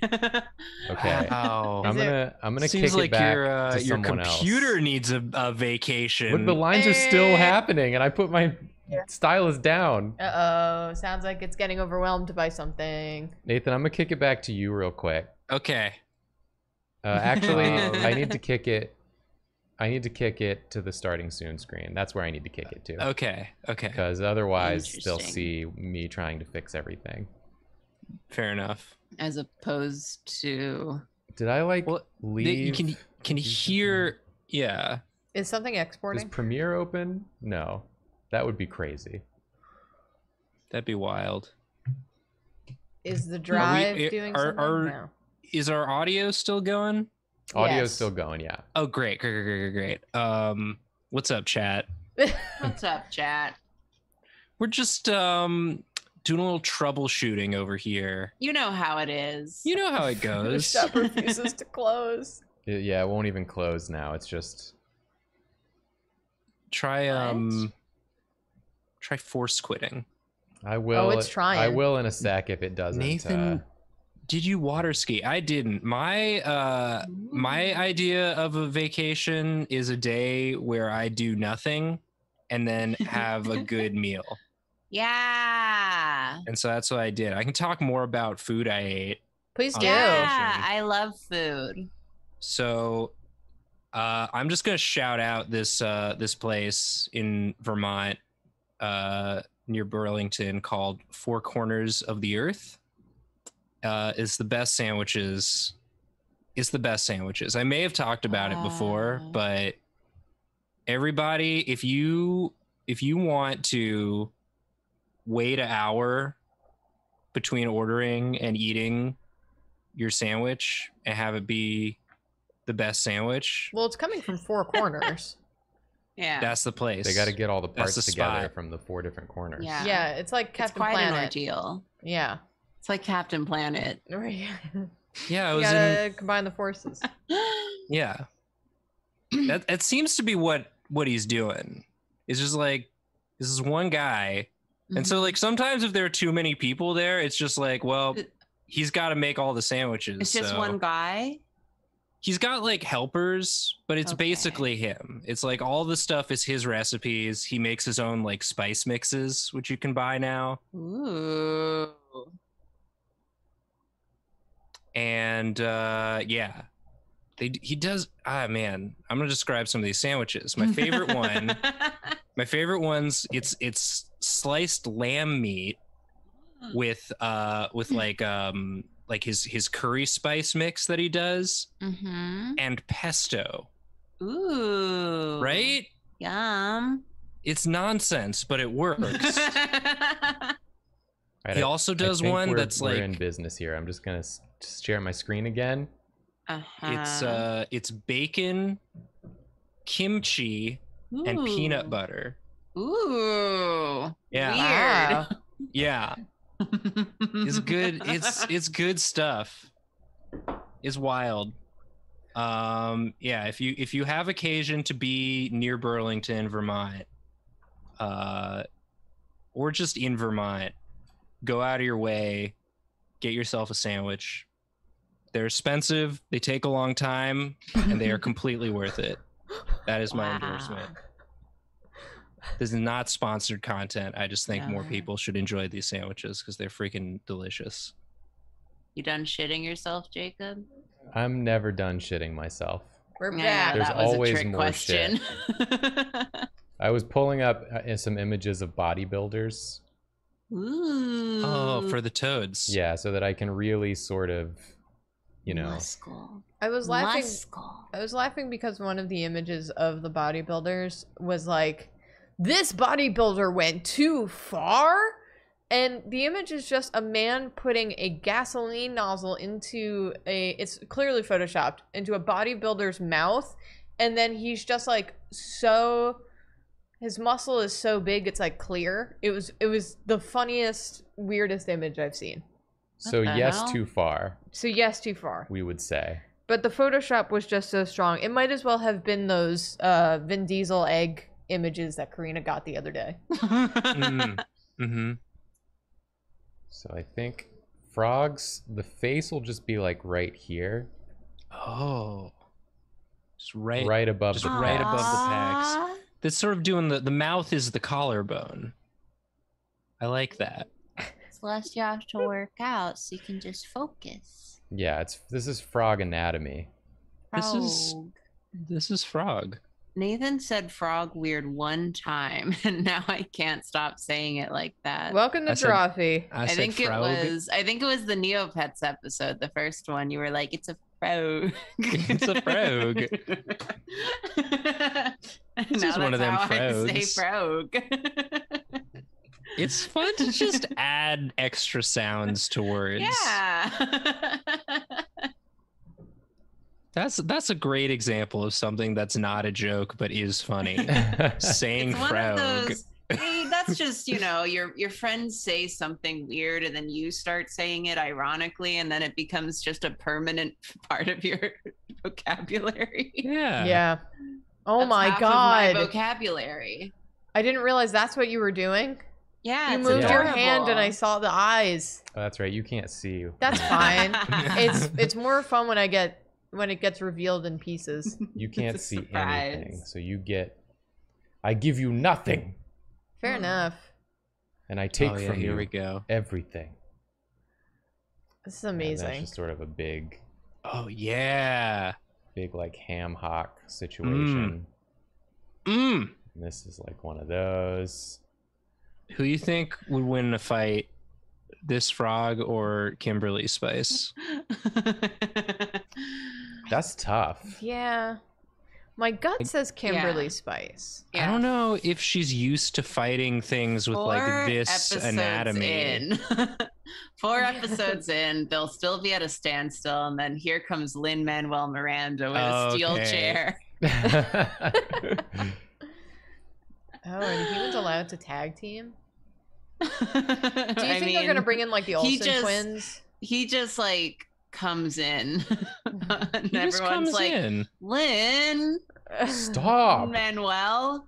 Okay. Wow. I'm gonna I'm gonna kick like it back your, uh, to someone else. Seems like your computer needs a, a vacation. But the lines hey. are still happening, and I put my yeah. stylus down. Uh oh, sounds like it's getting overwhelmed by something. Nathan, I'm gonna kick it back to you real quick. Okay. Uh, actually, I need to kick it. I need to kick it to the starting soon screen. That's where I need to kick it to. Okay, okay. Because otherwise they'll see me trying to fix everything. Fair enough. As opposed to... Did I like well, leave? You can, can hear, yeah. Is something exporting? Is Premiere open? No, that would be crazy. That'd be wild. Is the drive we, doing are, something? Are, no. Is our audio still going? Audio's yes. still going, yeah. Oh, great, great, great, great, great. Um, what's up, chat? What's up, chat? We're just um doing a little troubleshooting over here. You know how it is. You know how it goes. The shop refuses to close. Yeah, it won't even close now. It's just try um try force quitting. I will. Oh, it's trying. I will in a sec if it doesn't. Nathan. Uh... Did you water ski? I didn't. My uh, my idea of a vacation is a day where I do nothing and then have a good meal. Yeah. And so that's what I did. I can talk more about food I ate. Please do. Yeah, I love food. So uh, I'm just going to shout out this, uh, this place in Vermont uh, near Burlington called Four Corners of the Earth. Uh, is the best sandwiches. It's the best sandwiches. I may have talked about uh, it before, but everybody, if you if you want to wait an hour between ordering and eating your sandwich and have it be the best sandwich, well, it's coming from Four Corners. Yeah, that's the place. They got to get all the parts the together spot. from the four different corners. Yeah, yeah, it's like Captain Planet. It's quite an ordeal. Yeah. It's like Captain Planet. Right. Yeah, I was you gotta in... combine the forces. Yeah, that it seems to be what what he's doing. It's just like this is one guy, mm-hmm. and so like sometimes if there are too many people there, it's just like, well, he's got to make all the sandwiches. It's just so. one guy. He's got like helpers, but it's okay. basically him. It's like all the stuff is his recipes. He makes his own like spice mixes, which you can buy now. Ooh. And uh, yeah, they, he does. Ah, man, I'm gonna describe some of these sandwiches. My favorite one, my favorite ones. It's it's sliced lamb meat with uh with like um like his his curry spice mix that he does, mm-hmm. and pesto. Ooh. Right? Yum. It's nonsense, but it works. Right, he also does one that's like, we're in business here. I'm just gonna s- share my screen again. Uh-huh. It's uh, it's bacon, kimchi, ooh. And peanut butter. Ooh, yeah, weird. Yeah. It's good. It's it's good stuff. It's wild. Um, yeah. If you if you have occasion to be near Burlington, Vermont, uh, or just in Vermont, go out of your way, get yourself a sandwich. They're expensive, they take a long time, and they are completely worth it. That is my wow. endorsement. This is not sponsored content. I just think yeah. more people should enjoy these sandwiches because they're freaking delicious. You done shitting yourself, Jacob? I'm never done shitting myself. We're back. There's that was always a trick more question. Shit. I was pulling up some images of bodybuilders. Ooh. Oh, for the toads. Yeah, so that I can really sort of, you know. Muscle. I was laughing. Muscle. I was laughing because one of the images of the bodybuilders was like, this bodybuilder went too far. And the image is just a man putting a gasoline nozzle into a, it's clearly photoshopped, into a bodybuilder's mouth. And then he's just like so... His muscle is so big, it's like clear. It was it was the funniest, weirdest image I've seen. So yes, hell? Too far. So yes, too far. We would say. But the Photoshop was just so strong. It might as well have been those uh, Vin Diesel egg images that Karina got the other day. mm. Mm-hmm. So I think frogs, the face will just be like right here. Oh. Just right, right above just the right above the pecs. That's sort of doing the the mouth is the collarbone. I like that. It's less you have to work out, so you can just focus. Yeah, it's this is frog anatomy. Frog. This is this is frog. Nathan said frog weird one time, and now I can't stop saying it like that. Welcome to Drawfee. I, I think frog. It was I think it was the Neopets episode, the first one. You were like, it's a frog. It's a frog. This no, is one of them frogs. It's fun to just add extra sounds to words. Yeah. That's that's a great example of something that's not a joke but is funny. Saying it's frog. One of those, hey, that's just, you know, your your friends say something weird and then you start saying it ironically and then it becomes just a permanent part of your vocabulary. Yeah. Yeah. Oh that's my half god! Of my vocabulary. I didn't realize that's what you were doing. Yeah, you moved adorable. Your hand, and I saw the eyes. Oh, that's right. You can't see. You. That's fine. it's it's more fun when I get when it gets revealed in pieces. You can't see surprise. Anything, so you get. I give you nothing. Fair enough. And I take oh, yeah, from here you we go. Everything. This is amazing. And that's just sort of a big. Oh yeah. Big like ham hock situation. Mm. Mm. This is like one of those. Who do you think would win a fight, this frog or Kimberly Spice? That's tough. Yeah, my gut I, says Kimberly yeah. Spice. Yeah. I don't know if she's used to fighting things with four like this anatomy. In. Four episodes in, they'll still be at a standstill, and then here comes Lin-Manuel Miranda with okay. a steel chair. Oh, are the humans allowed to tag team? Do you think I mean, they're gonna bring in like the Olsen he just, twins? He just like comes in, and he everyone's like, in. "Lin, stop, Manuel,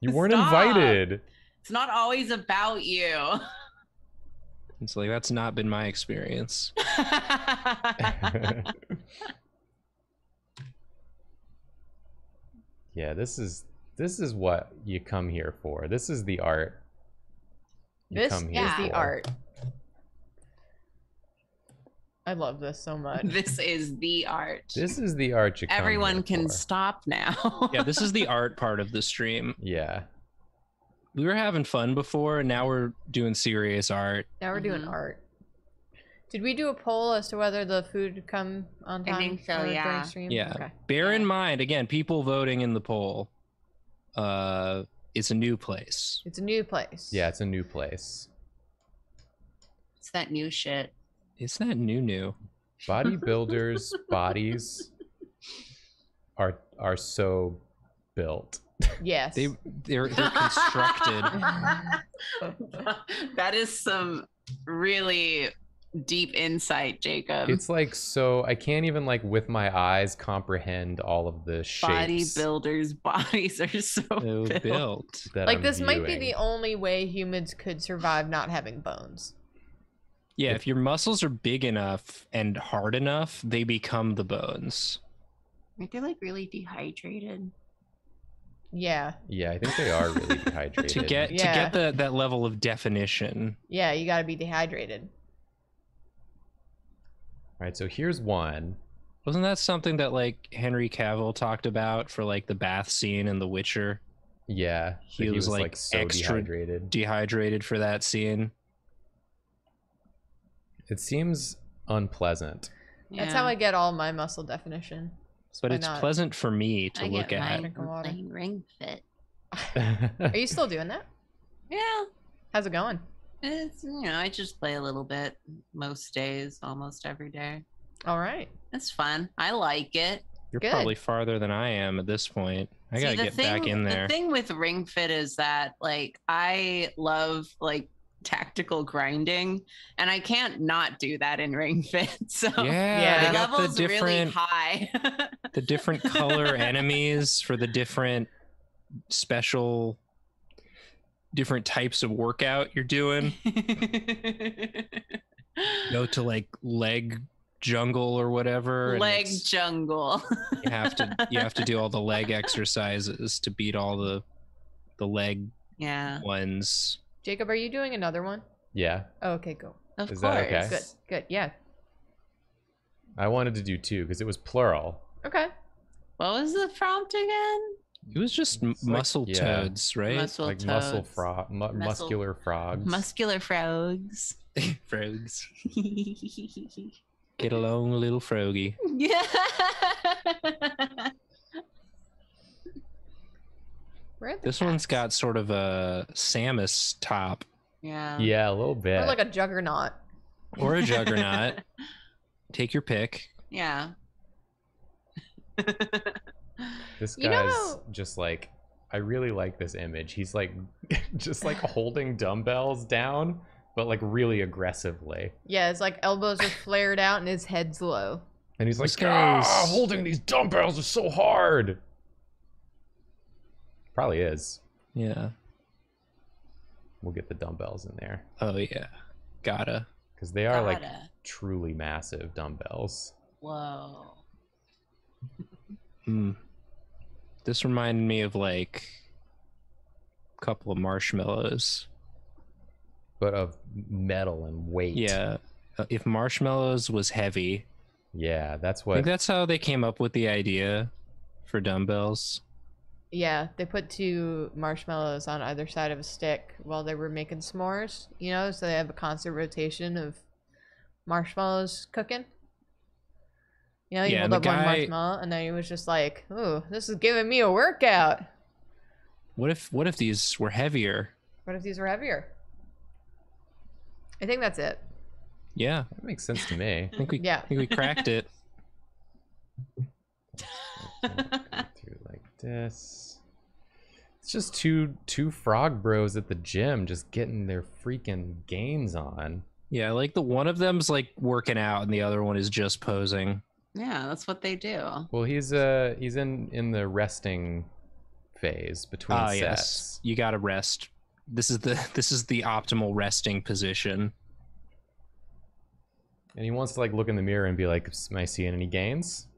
you weren't stop. Invited. It's not always about you." It's like, that's not been my experience. Yeah, this is this is what you come here for. This is the art. You this come here is for. The art. I love this so much. This is the art. This is the art you Everyone can for. stop now. Yeah, this is the art part of the stream. Yeah. We were having fun before, and now we're doing serious art. Now we're doing mm-hmm. art. Did we do a poll as to whether the food come on time? I think so, yeah. Stream? Yeah. Okay. Bear in mind, again, people voting in the poll. Uh, it's a new place. It's a new place. Yeah, it's a new place. It's that new shit. It's that new new. Bodybuilders' bodies are are so built. Yes. They they're, they're constructed. That is some really deep insight, Jacob. It's like, so I can't even like with my eyes comprehend all of the shapes. Bodybuilders' bodies are so built. built that like I'm this viewing. might be the only way humans could survive not having bones. Yeah, if your muscles are big enough and hard enough, they become the bones. Aren't they like really dehydrated? Yeah. Yeah, I think they are really dehydrated. To get yeah. to get the, that level of definition. Yeah, you gotta be dehydrated. All right, so here's one. Wasn't that something that like Henry Cavill talked about for like the bath scene in The Witcher? Yeah, he, he was, was like, like so extra dehydrated. dehydrated for that scene. It seems unpleasant. Yeah. That's how I get all my muscle definition. But it's not pleasant for me to I look get at. My Ring Fit. Are you still doing that? Yeah. How's it going? It's, you know, I just play a little bit most days, almost every day. All right. It's fun. I like it. You're Good. probably farther than I am at this point. I See, gotta get thing, back in there. The thing with Ring Fit is that, like, I love like. tactical grinding, and I can't not do that in Ring Fit. So yeah, the level's the really high. The different color enemies for the different special, different types of workout you're doing. Go to like leg jungle or whatever. Leg jungle. You have to you have to do all the leg exercises to beat all the the leg yeah ones. Jacob, are you doing another one? Yeah. Oh, okay, cool. Of Is course. That okay? Good, good, yeah. I wanted to do two because it was plural. Okay. What was the prompt again? It was just it's muscle like, toads, yeah. right? Muscle like toads. Muscle fro mu muscle. Muscular frogs. Muscular frogs. Frogs. Get along, little froggy. Yeah. This cats. one's got sort of a Samus top. Yeah. Yeah, a little bit. Or like a juggernaut. Or a juggernaut. Take your pick. Yeah. This guy's you know, just like, I really like this image. He's like, just like holding dumbbells down, but like really aggressively. Yeah, it's like elbows are flared out and his head's low. And he's this like, guy's... ah, holding these dumbbells is so hard. Probably is. Yeah. We'll get the dumbbells in there. Oh, yeah. Gotta. Because they are, Gotta. like, truly massive dumbbells. Whoa. Mm. This reminded me of, like, a couple of marshmallows. But of metal and weight. Yeah. If marshmallows was heavy. Yeah, that's what... I think that's how they came up with the idea for dumbbells. Yeah, they put two marshmallows on either side of a stick while they were making s'mores, you know, so they have a constant rotation of marshmallows cooking. You know, you yeah, hold up guy... one marshmallow, and then he was just like, ooh, this is giving me a workout. What if what if these were heavier? What if these were heavier? I think that's it. Yeah. That makes sense to me. I think we, yeah. I think we cracked it. This it's just two two frog bros at the gym just getting their freaking gains on. Yeah, like the one of them's like working out and the other one is just posing. Yeah, that's what they do. Well, he's uh he's in in the resting phase between uh, sets. Yes. You gotta rest. This is the this is the optimal resting position. And he wants to like look in the mirror and be like, am I seeing any gains?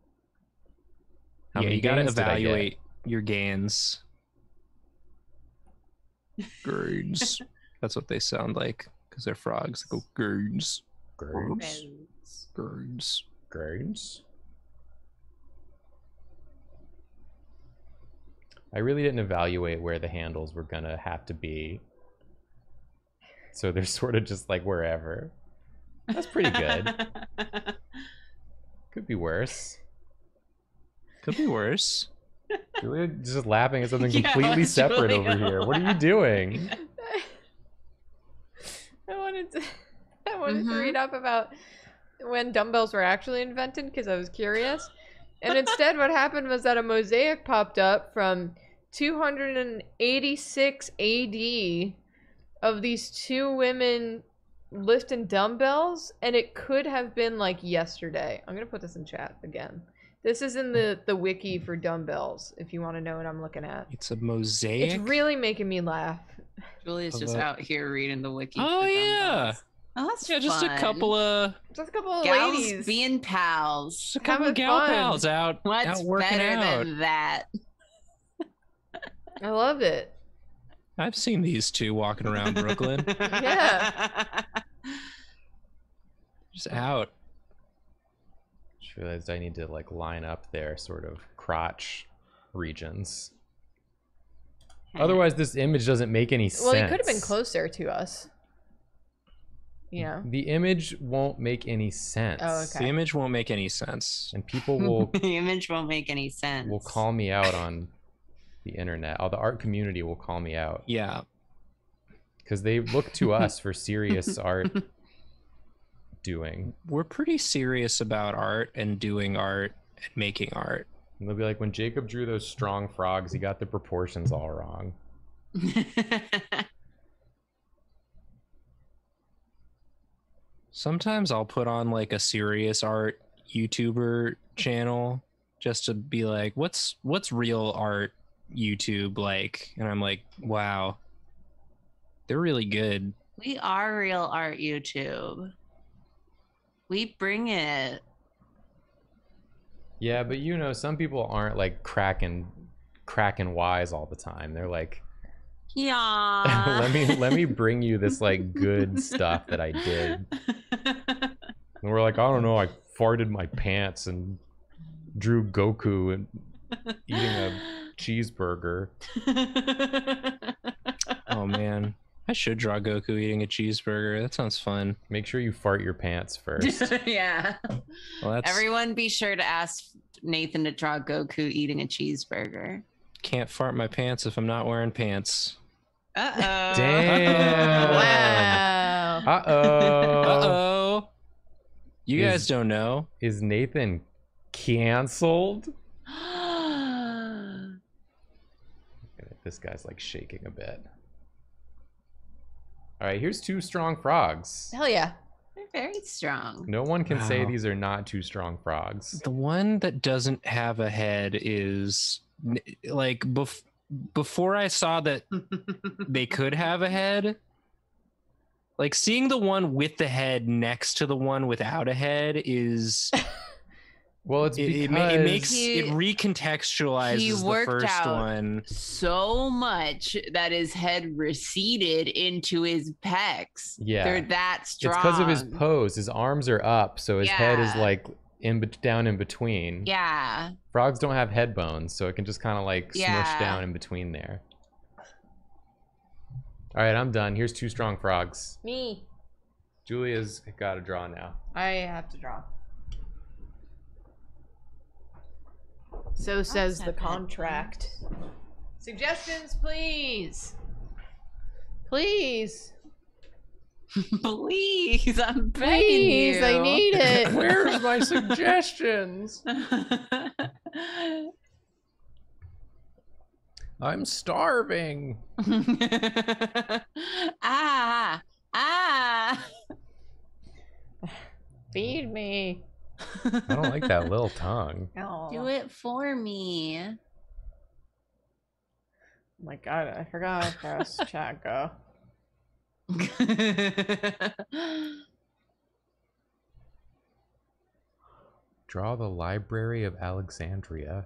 How yeah, many you gotta evaluate your gains. Gurds. That's what they sound like because they're frogs. They go gurds. Gurds. Scroons. Scroons? I really didn't evaluate where the handles were gonna have to be. So they're sort of just like wherever. That's pretty good. Could be worse. Could be worse. Julia just laughing at something yeah, completely separate Julia over here. What are you doing? I wanted to I wanted mm-hmm. to read up about when dumbbells were actually invented because I was curious. And instead what happened was that a mosaic popped up from two eighty-six A D of these two women lifting dumbbells, and it could have been like yesterday. I'm gonna put this in chat again. This is in the, the wiki for dumbbells, if you want to know what I'm looking at. It's a mosaic? It's really making me laugh. Julia's just out here reading the wiki. Oh, for yeah. Oh, that's yeah, just fun. a couple of... Just a couple of gals ladies. being pals. Just a couple Having of gal fun. pals out, What's out working better out. than that? I love it. I've seen these two walking around Brooklyn. Yeah. Just out. Realized I need to like line up their sort of crotch regions. Otherwise, this image doesn't make any sense. Well, it could have been closer to us. Yeah. The image won't make any sense. Oh, okay. The image won't make any sense, and people will. The image won't make any sense. Will call me out on the internet. Oh, the art community will call me out. Yeah. Because they look to us for serious art. Doing. We're pretty serious about art and doing art and making art. And they'll be like, when Jacob drew those strong frogs, he got the proportions all wrong. Sometimes I'll put on like a serious art YouTuber channel just to be like, what's what's real art YouTube like? And I'm like, wow, they're really good. We are real art YouTube. We bring it. Yeah, but you know, some people aren't like cracking, cracking wise all the time. They're like, yeah. let me let me bring you this like good stuff that I did. And we're like, I don't know, I farted my pants and drew Goku and eating a cheeseburger. Oh man. I should draw Goku eating a cheeseburger. That sounds fun. Make sure you fart your pants first. Yeah. Well, that's... Everyone be sure to ask Nathan to draw Goku eating a cheeseburger. Can't fart my pants if I'm not wearing pants. Uh-oh. Damn. Wow. Uh-oh. Uh-oh. You is, guys don't know. Is Nathan canceled? This guy's like shaking a bit. All right, here's two strong frogs. Hell yeah. They're very strong. No one can wow. say these are not two strong frogs. The one that doesn't have a head is like bef before I saw that they could have a head. Like seeing the one with the head next to the one without a head is well, it's it, it, ma it makes he, it recontextualizes he worked the first out one so much that his head receded into his pecs. Yeah, they're that strong. It's because of his pose. His arms are up, so his yeah. head is like in down in between. Yeah, frogs don't have head bones, so it can just kind of like yeah. smush down in between there. All right, I'm done. Here's two strong frogs. Me. Julia's got to draw now. I have to draw. So says the contract. Suggestions, please. Please. Please, I'm begging you. Please, I need it. Where's my suggestions? I'm starving. Ah, ah. Feed me. I don't like that little tongue. Do it for me. Oh my god, I forgot how to press chat go. Draw the Library of Alexandria.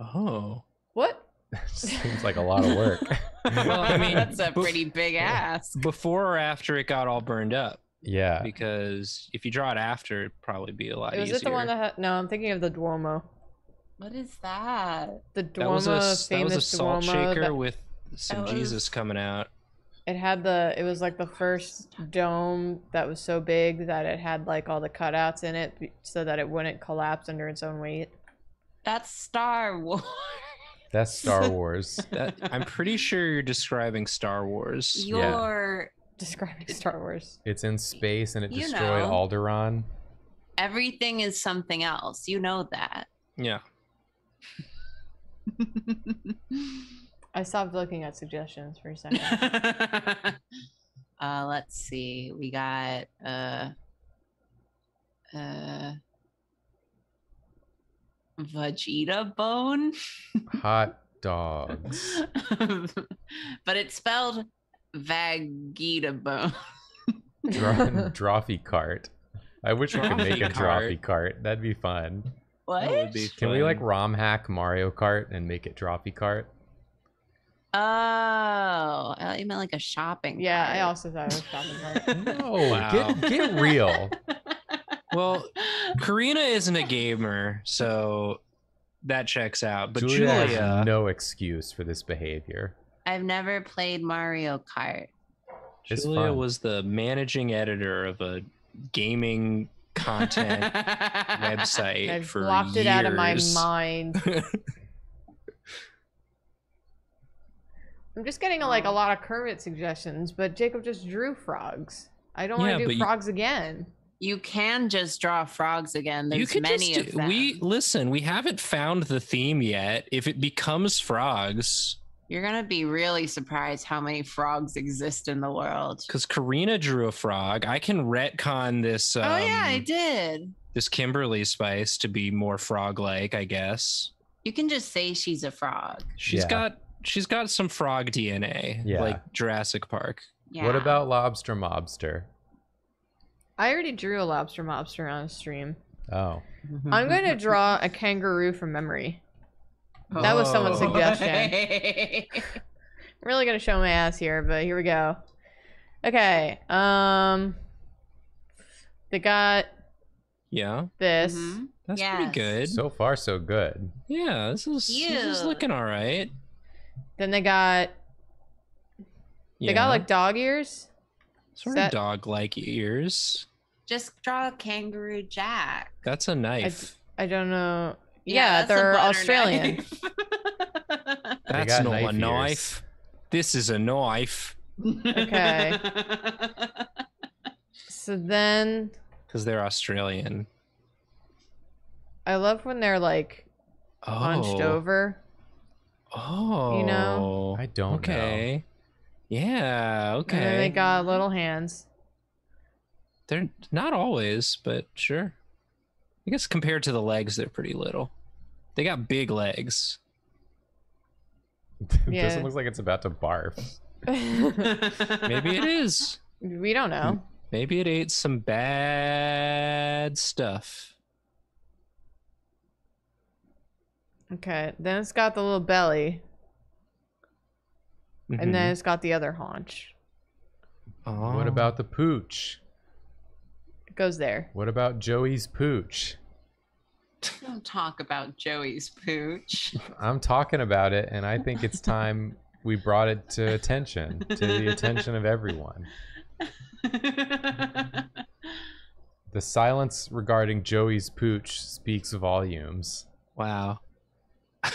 Oh. What? That seems like a lot of work. Well, I mean, that's a pretty big ass. Before or after it got all burned up? Yeah. Because if you draw it after, it'd probably be a lot easier. Is it the one that ha no, I'm thinking of the Duomo. What is that? The Duomo, that was a, that was a salt Duomo shaker that... with some was... Jesus coming out. It had the, it was like the first dome that was so big that it had like all the cutouts in it so that it wouldn't collapse under its own weight. That's Star Wars. That's Star Wars. That, I'm pretty sure you're describing Star Wars. You're yeah. describing Star Wars. It's in space and it you destroyed know. Alderaan. Everything is something else. You know that. Yeah. I stopped looking at suggestions for a second. uh, let's see. We got uh, uh, Vegeta Bone. Hot dogs. But it's spelled Vegeta Bone. Drawfee cart. I wish we could make a Drawfee cart. That'd be fun. What? That would be fun. Can we like ROM hack Mario Kart and make it Drawfee cart? Oh, I thought you meant like a shopping cart. Yeah, I also thought it was shopping cart. No, wow. get, get real. Well, Karina isn't a gamer, so that checks out. But Julia, Julia has no excuse for this behavior. I've never played Mario Kart. It's Julia fun. Was the managing editor of a gaming content website I've for blocked years. It out of my mind. I'm just getting a, like a lot of Kermit suggestions, but Jacob just drew frogs. I don't yeah, want to do frogs you, again. You can just draw frogs again. There's you could many just, of them. We listen. We haven't found the theme yet. If it becomes frogs, you're gonna be really surprised how many frogs exist in the world. Because Karina drew a frog. I can retcon this. Um, oh yeah, I did. This Kimberly Spice to be more frog-like, I guess. You can just say she's a frog. She's yeah. got. She's got some frog D N A, yeah. like Jurassic Park. Yeah. What about Lobster Mobster? I already drew a Lobster Mobster on a stream. Oh. I'm going to draw a kangaroo from memory. Oh. That was someone's suggestion. I'm really going to show my ass here, but here we go. Okay. Um, they got yeah. this. Mm-hmm. That's yes. pretty good. So far, so good. Yeah, this is, this is looking all right. Then they got, they yeah. got like dog ears. Sort of dog-like ears. Just draw a kangaroo jack. That's a knife. I, I don't know. Yeah, yeah they're Australian. Knife. That's not knife a knife. Ears. This is a knife. Okay. So then. Because they're Australian. I love when they're like oh. hunched over. Oh, you know, I don't okay. know. Yeah, okay. And they got little hands. They're not always, but sure. I guess compared to the legs, they're pretty little. They got big legs. Yeah. This one looks like it's about to barf. Maybe it is. We don't know. Maybe it ate some bad stuff. Okay, then it's got the little belly. Mm-hmm. And then it's got the other haunch. Oh. What about the pooch? It goes there. What about Joey's pooch? Don't talk about Joey's pooch. I'm talking about it, and I think it's time we brought it to attention, to the attention of everyone. The silence regarding Joey's pooch speaks volumes. Wow.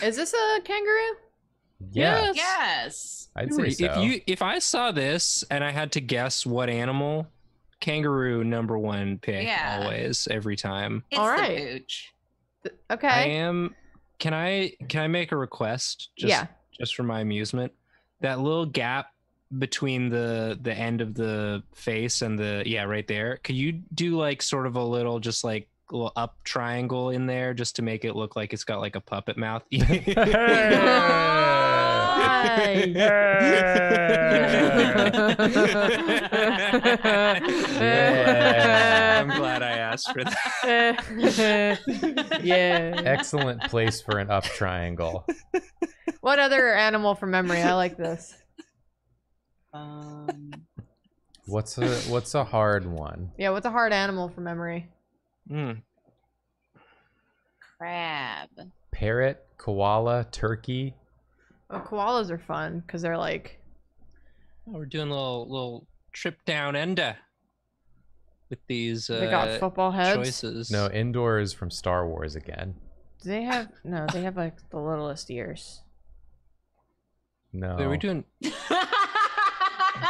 Is this a kangaroo? Yes. Yes. I'd say so. If you if I saw this and I had to guess what animal, kangaroo number one pick yeah. always every time. It's all right. The pooch. Okay. I am. Can I can I make a request? Just, yeah. Just for my amusement, that little gap between the the end of the face and the yeah right there. Could you do like sort of a little just like. Little up triangle in there just to make it look like it's got like a puppet mouth. Yeah. I'm glad I asked for that. Yeah. Excellent place for an up triangle. What other animal from memory? I like this. Um What's a what's a hard one? Yeah, what's a hard animal for memory? Mm. Crab. Parrot, koala, turkey. Oh, koalas are fun because they're like. Oh, we're doing a little little trip down under. With these uh, they got football heads. Choices. No, Endor is from Star Wars again. Do they have no? They have like the littlest ears. No. Wait, are we doing?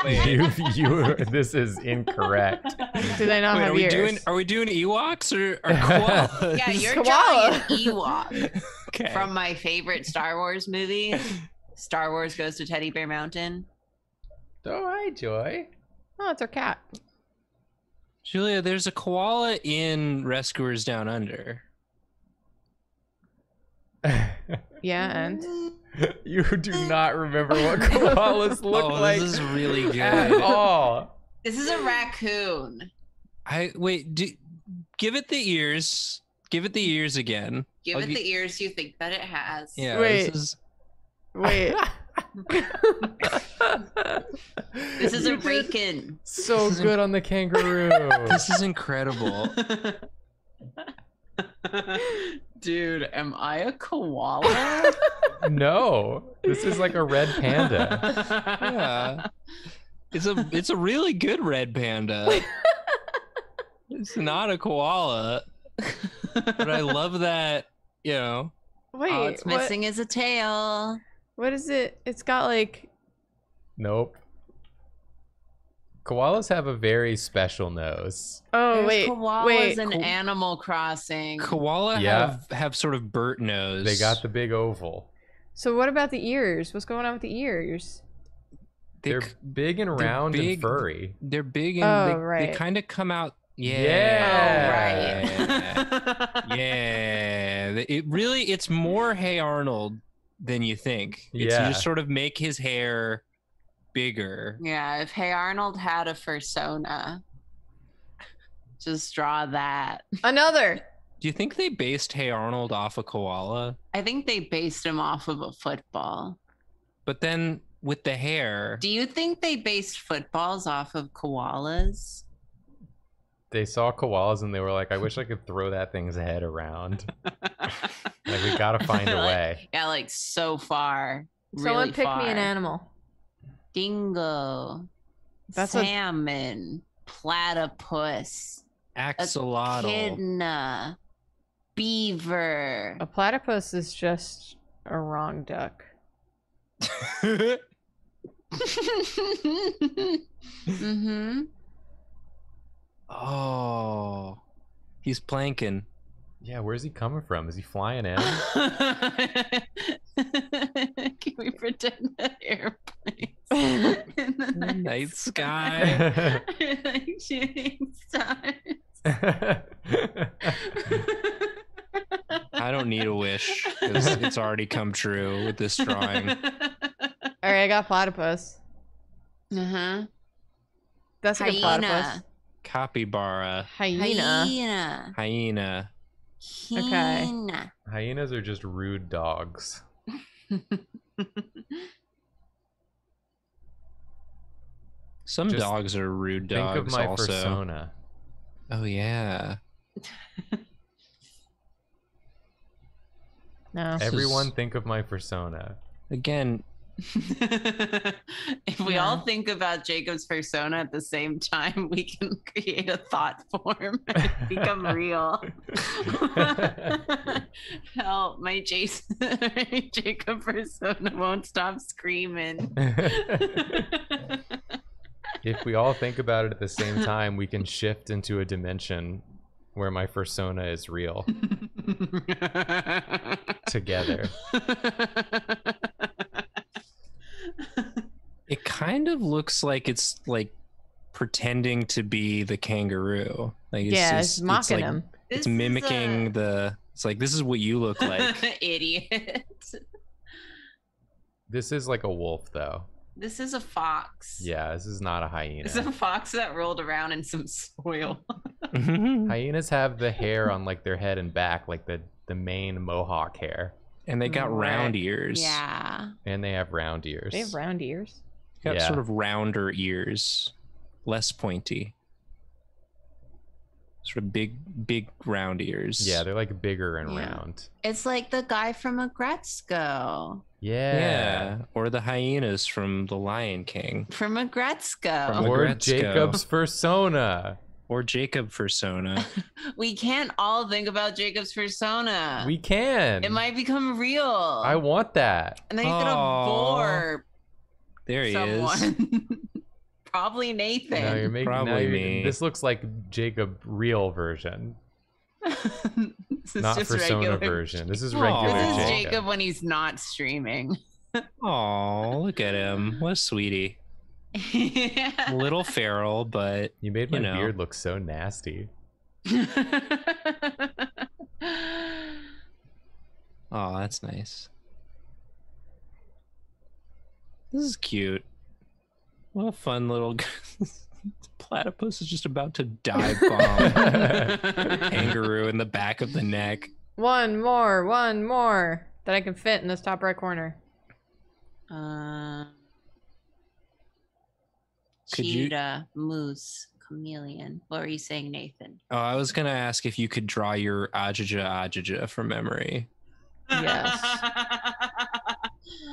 Wait. You, you, this is incorrect. Do they not Wait, have are we ears? Doing, are we doing Ewoks or, or koalas? Yeah, you're koala. Drawing an Ewok okay. From my favorite Star Wars movie, Star Wars Goes to Teddy Bear Mountain. Oh, hi, Joy. Oh, it's our cat. Julia, there's a koala in Rescuers Down Under. Yeah, and you do not remember what koalas look oh, like. This is really good. At all. This is a raccoon. I wait. Do, give it the ears. Give it the ears again. Give I'll it g- the ears you think that it has. Yeah. Wait. This is... Wait. This is a raken. So good inc- on the kangaroo. This is incredible. Dude, am I a koala? No, this is like a red panda. Yeah, it's a it's a really good red panda. It's not a koala, but I love that. You know, wait, all it's missing what? Is a tail. What is it? It's got like. Nope. Koalas have a very special nose. Oh, There's wait. Koalas wait. And Ko- Animal Crossing. Koala yeah. have, have sort of bird nose. They got the big oval. So what about the ears? What's going on with the ears? They, they're big and round big, and furry. They're big and oh, they, right. they kind of come out. Yeah. Yeah. Oh, right. Yeah. It really, it's more Hey Arnold than you think. It's, yeah. You just sort of make his hair... bigger. Yeah, if Hey Arnold had a fursona, just draw that. Another. Do you think they based Hey Arnold off a koala? I think they based him off of a football. But then with the hair. Do you think they based footballs off of koalas? They saw koalas and they were like, I wish I could throw that thing's head around. Like, we gotta find a like, way. Yeah, like so far. Someone really pick far. Me an animal. Dingo, That's salmon, a... platypus, axolotl, echidna, beaver. A platypus is just a wrong duck. Mm-hmm. Oh, he's planking. Yeah, where's he coming from? Is he flying in? Can we pretend that airplanes in the night, night sky, sky. Are like shooting stars? I don't need a wish. It's, it's already come true with this drawing. All right, I got platypus. Uh huh. That's like a platypus. Capybara. Hyena. Hyena. Hyena. Okay. Hyenas are just rude dogs. Some just dogs are rude dogs. Think of my also. Persona. Oh yeah. No. Everyone, is... think of my persona. Again. If we yeah. all think about Jacob's persona at the same time, we can create a thought form and become real. Help, my Jason, my Jacob persona won't stop screaming. If we all think about it at the same time, we can shift into a dimension where my persona is real. Together. It kind of looks like it's like pretending to be the kangaroo. Like it's, yeah, it's, it's mocking it's like, him. It's this mimicking a... the. It's like this is what you look like, idiot. This is like a wolf, though. This is a fox. Yeah, this is not a hyena. It's a fox that rolled around in some soil. Hyenas have the hair on like their head and back, like the the mane mohawk hair. And they got right. round ears. Yeah. And they have round ears. They have round ears. Got yeah. sort of rounder ears. less pointy. Sort of big, big round ears. Yeah, they're like bigger and yeah. round. It's like the guy from Agretzko. Yeah. yeah. Or the hyenas from The Lion King. From Agretzko. From or Agretzko. Jacob's Fursona. Or Jacob Fursona. We can't all think about Jacob's Fursona. We can. It might become real. I want that. And then you're going to bore there someone. He is. Probably Nathan. No, you're making, Probably now you're, me. This looks like Jacob real version. This is not just Fursona version. This is regular Jacob. This is Jacob. Jacob when he's not streaming. Aw, look at him. What a sweetie. Yeah. A little feral, but you made my you know. beard look so nasty. Oh, that's nice. This is cute. What a fun little platypus is just about to dive bomb kangaroo in the back of the neck. One more, one more that I can fit in this top right corner. Uh. Could cheetah, you... moose, chameleon. What were you saying, Nathan? Oh, I was gonna ask if you could draw your Ajija Ajija from memory. Yes.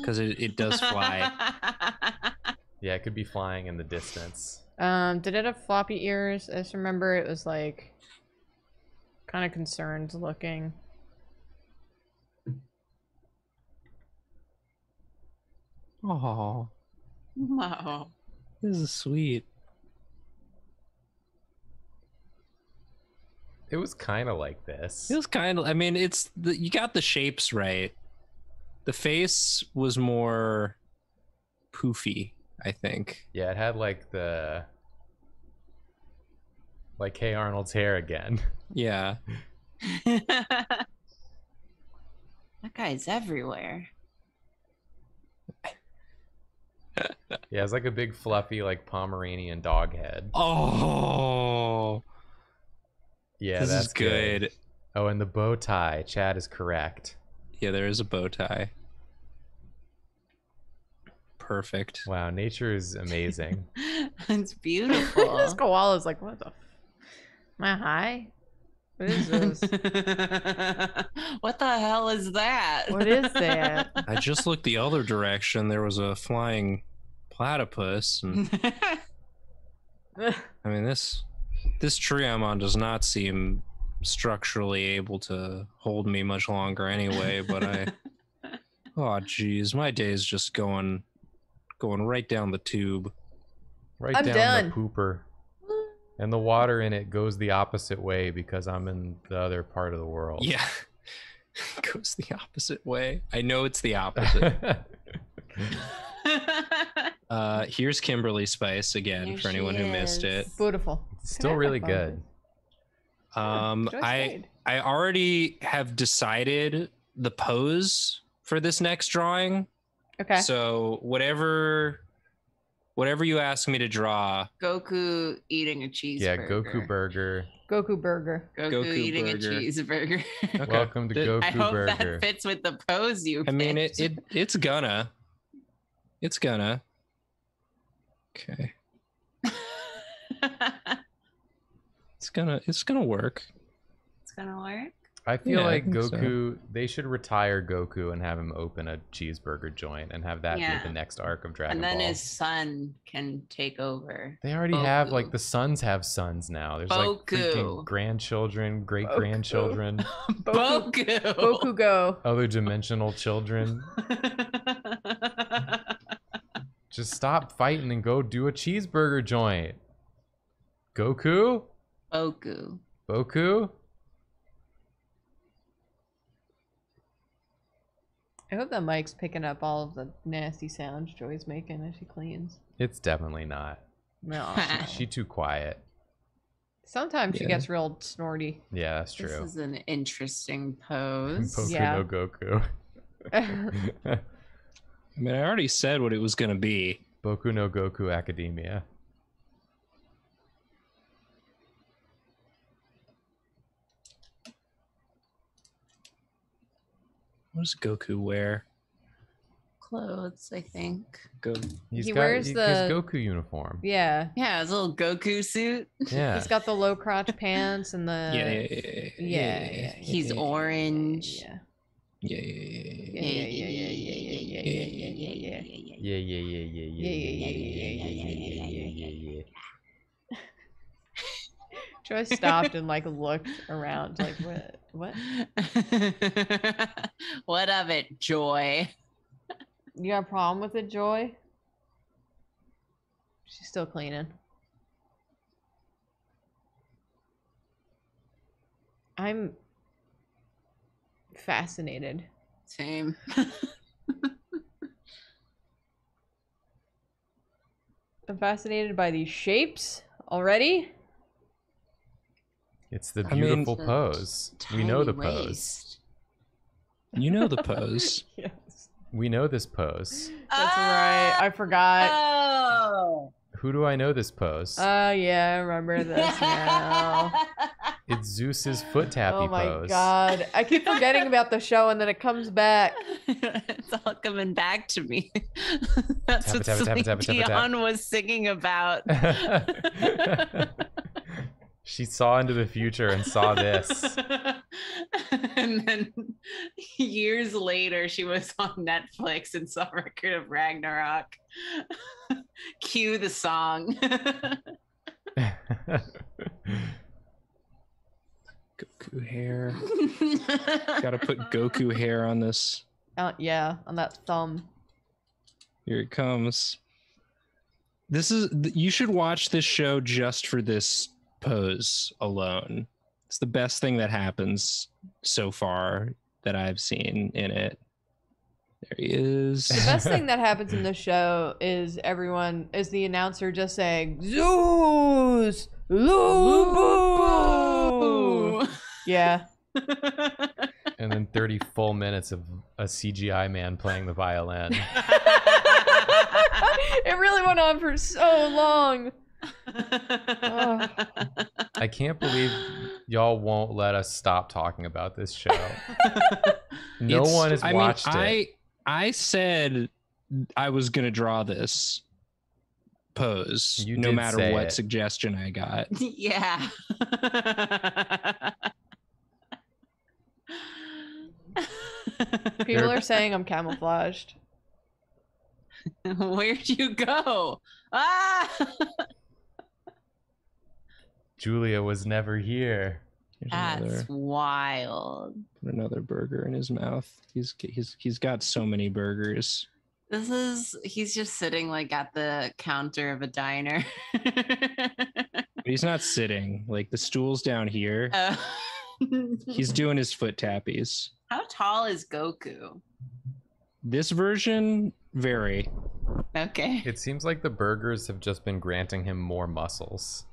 Because it, it does fly. Yeah, it could be flying in the distance. Um, did it have floppy ears? I just remember it was like kind of concerned looking. Oh. Wow. This is sweet. It was kind of like this. It was kind of, I mean, it's, the, you got the shapes right. The face was more poofy, I think. Yeah, it had like the, like Hey Arnold's hair again. Yeah. That guy's everywhere. Yeah, it's like a big fluffy like Pomeranian dog head. Oh yeah, this that's is good. good Oh, and the bow tie. Chad is correct. Yeah, there is a bow tie. Perfect. Wow, nature is amazing. It's beautiful. This koala is like, what the f am I high? What is this? What the hell is that? What is that? I just looked the other direction. There was a flying platypus. And... I mean, this this tree I'm on does not seem structurally able to hold me much longer anyway, but I... Oh, geez. My day is just going, going right down the tube. Right I'm down done. the pooper. And the water in it goes the opposite way because I'm in the other part of the world. Yeah. It goes the opposite way. I know it's the opposite. uh, here's Kimberly Spice again there for anyone is. who missed it. Beautiful. It's still really good. Um, I, I already have decided the pose for this next drawing. Okay. So whatever... Whatever you ask me to draw. Goku eating a cheeseburger. Yeah, Goku burger. Goku burger. Goku, Goku eating burger. a cheeseburger. Okay. Welcome to Goku I hope burger. That fits with the pose you picked. I mean, it, it it's gonna. It's gonna. Okay. it's gonna it's gonna work. It's gonna work? I feel yeah, like I Goku, so. they should retire Goku and have him open a cheeseburger joint and have that yeah. be the next arc of Dragon Ball. And then Ball. his son can take over. They already Boku. have, like, the sons have sons now. There's Boku. like freaking grandchildren, great Boku. grandchildren. Boku. Boku. Boku go. Other dimensional children. Just stop fighting and go do a cheeseburger joint. Goku? Boku. Boku? I hope that Mike's picking up all of the nasty sounds Joy's making as she cleans. It's definitely not. No. She's too quiet. Sometimes yeah. she gets real snorty. Yeah, that's true. This is an interesting pose. Boku yeah. no Goku. I mean, I already said what it was going to be. Boku no Goku Academia. What does Goku wear? clothes, I think. Go, he's he got, wears he, the his Goku uniform. Yeah. Yeah, his little Goku suit. Yeah. He's got the low crotch pants and the. Yeah. Yeah. yeah, yeah, yeah, yeah. He's yeah, orange. Yeah. Yeah. Yeah. Yeah. Yeah. Yeah. Yeah. Yeah. Yeah. Yeah. Yeah. Yeah. Yeah. Yeah. Yeah. Yeah. Yeah. Joyce stopped and like looked around, like what? What? What of it, Joy? You got a problem with it, Joy? She's still cleaning. I'm fascinated. Same. I'm fascinated by these shapes already. It's the beautiful I mean, pose. We know the waist. pose. You know the pose. Yes. We know this pose. That's oh, right. I forgot. Oh. Who do I know this pose? Oh, uh, yeah. I remember this now. It's Zeus's foot tappy pose. Oh, my pose. God. I keep forgetting about the show, and then it comes back. It's all coming back to me. That's tap what tap Celine tap Dion tap tap. was singing about. She saw into the future and saw this. And then years later, she was on Netflix and saw Record of Ragnarok. Cue the song. Goku hair. Gotta put Goku hair on this. Uh, yeah, on that thumb. Here it comes. This is, you should watch this show just for this pose alone. It's the best thing that happens so far that I've seen in it. There he is. The best thing that happens in the show is everyone is the announcer just saying Zeus Lubu. Yeah. And then thirty full minutes of a C G I man playing the violin. It really went on for so long. Oh. I can't believe y'all won't let us stop talking about this show. No it's, one has I watched mean, it. I I said I was gonna draw this pose, you no matter what it. suggestion I got. Yeah. People are saying I'm camouflaged. Where'd you go? Ah. Julia was never here. Here's That's another, wild. Put another burger in his mouth. He's he's he's got so many burgers. This is he's just sitting like at the counter of a diner. But he's not sitting. Like the stool's down here. Uh. He's doing his foot tappies. How tall is Goku? This version, very. Okay. It seems like the burgers have just been granting him more muscles.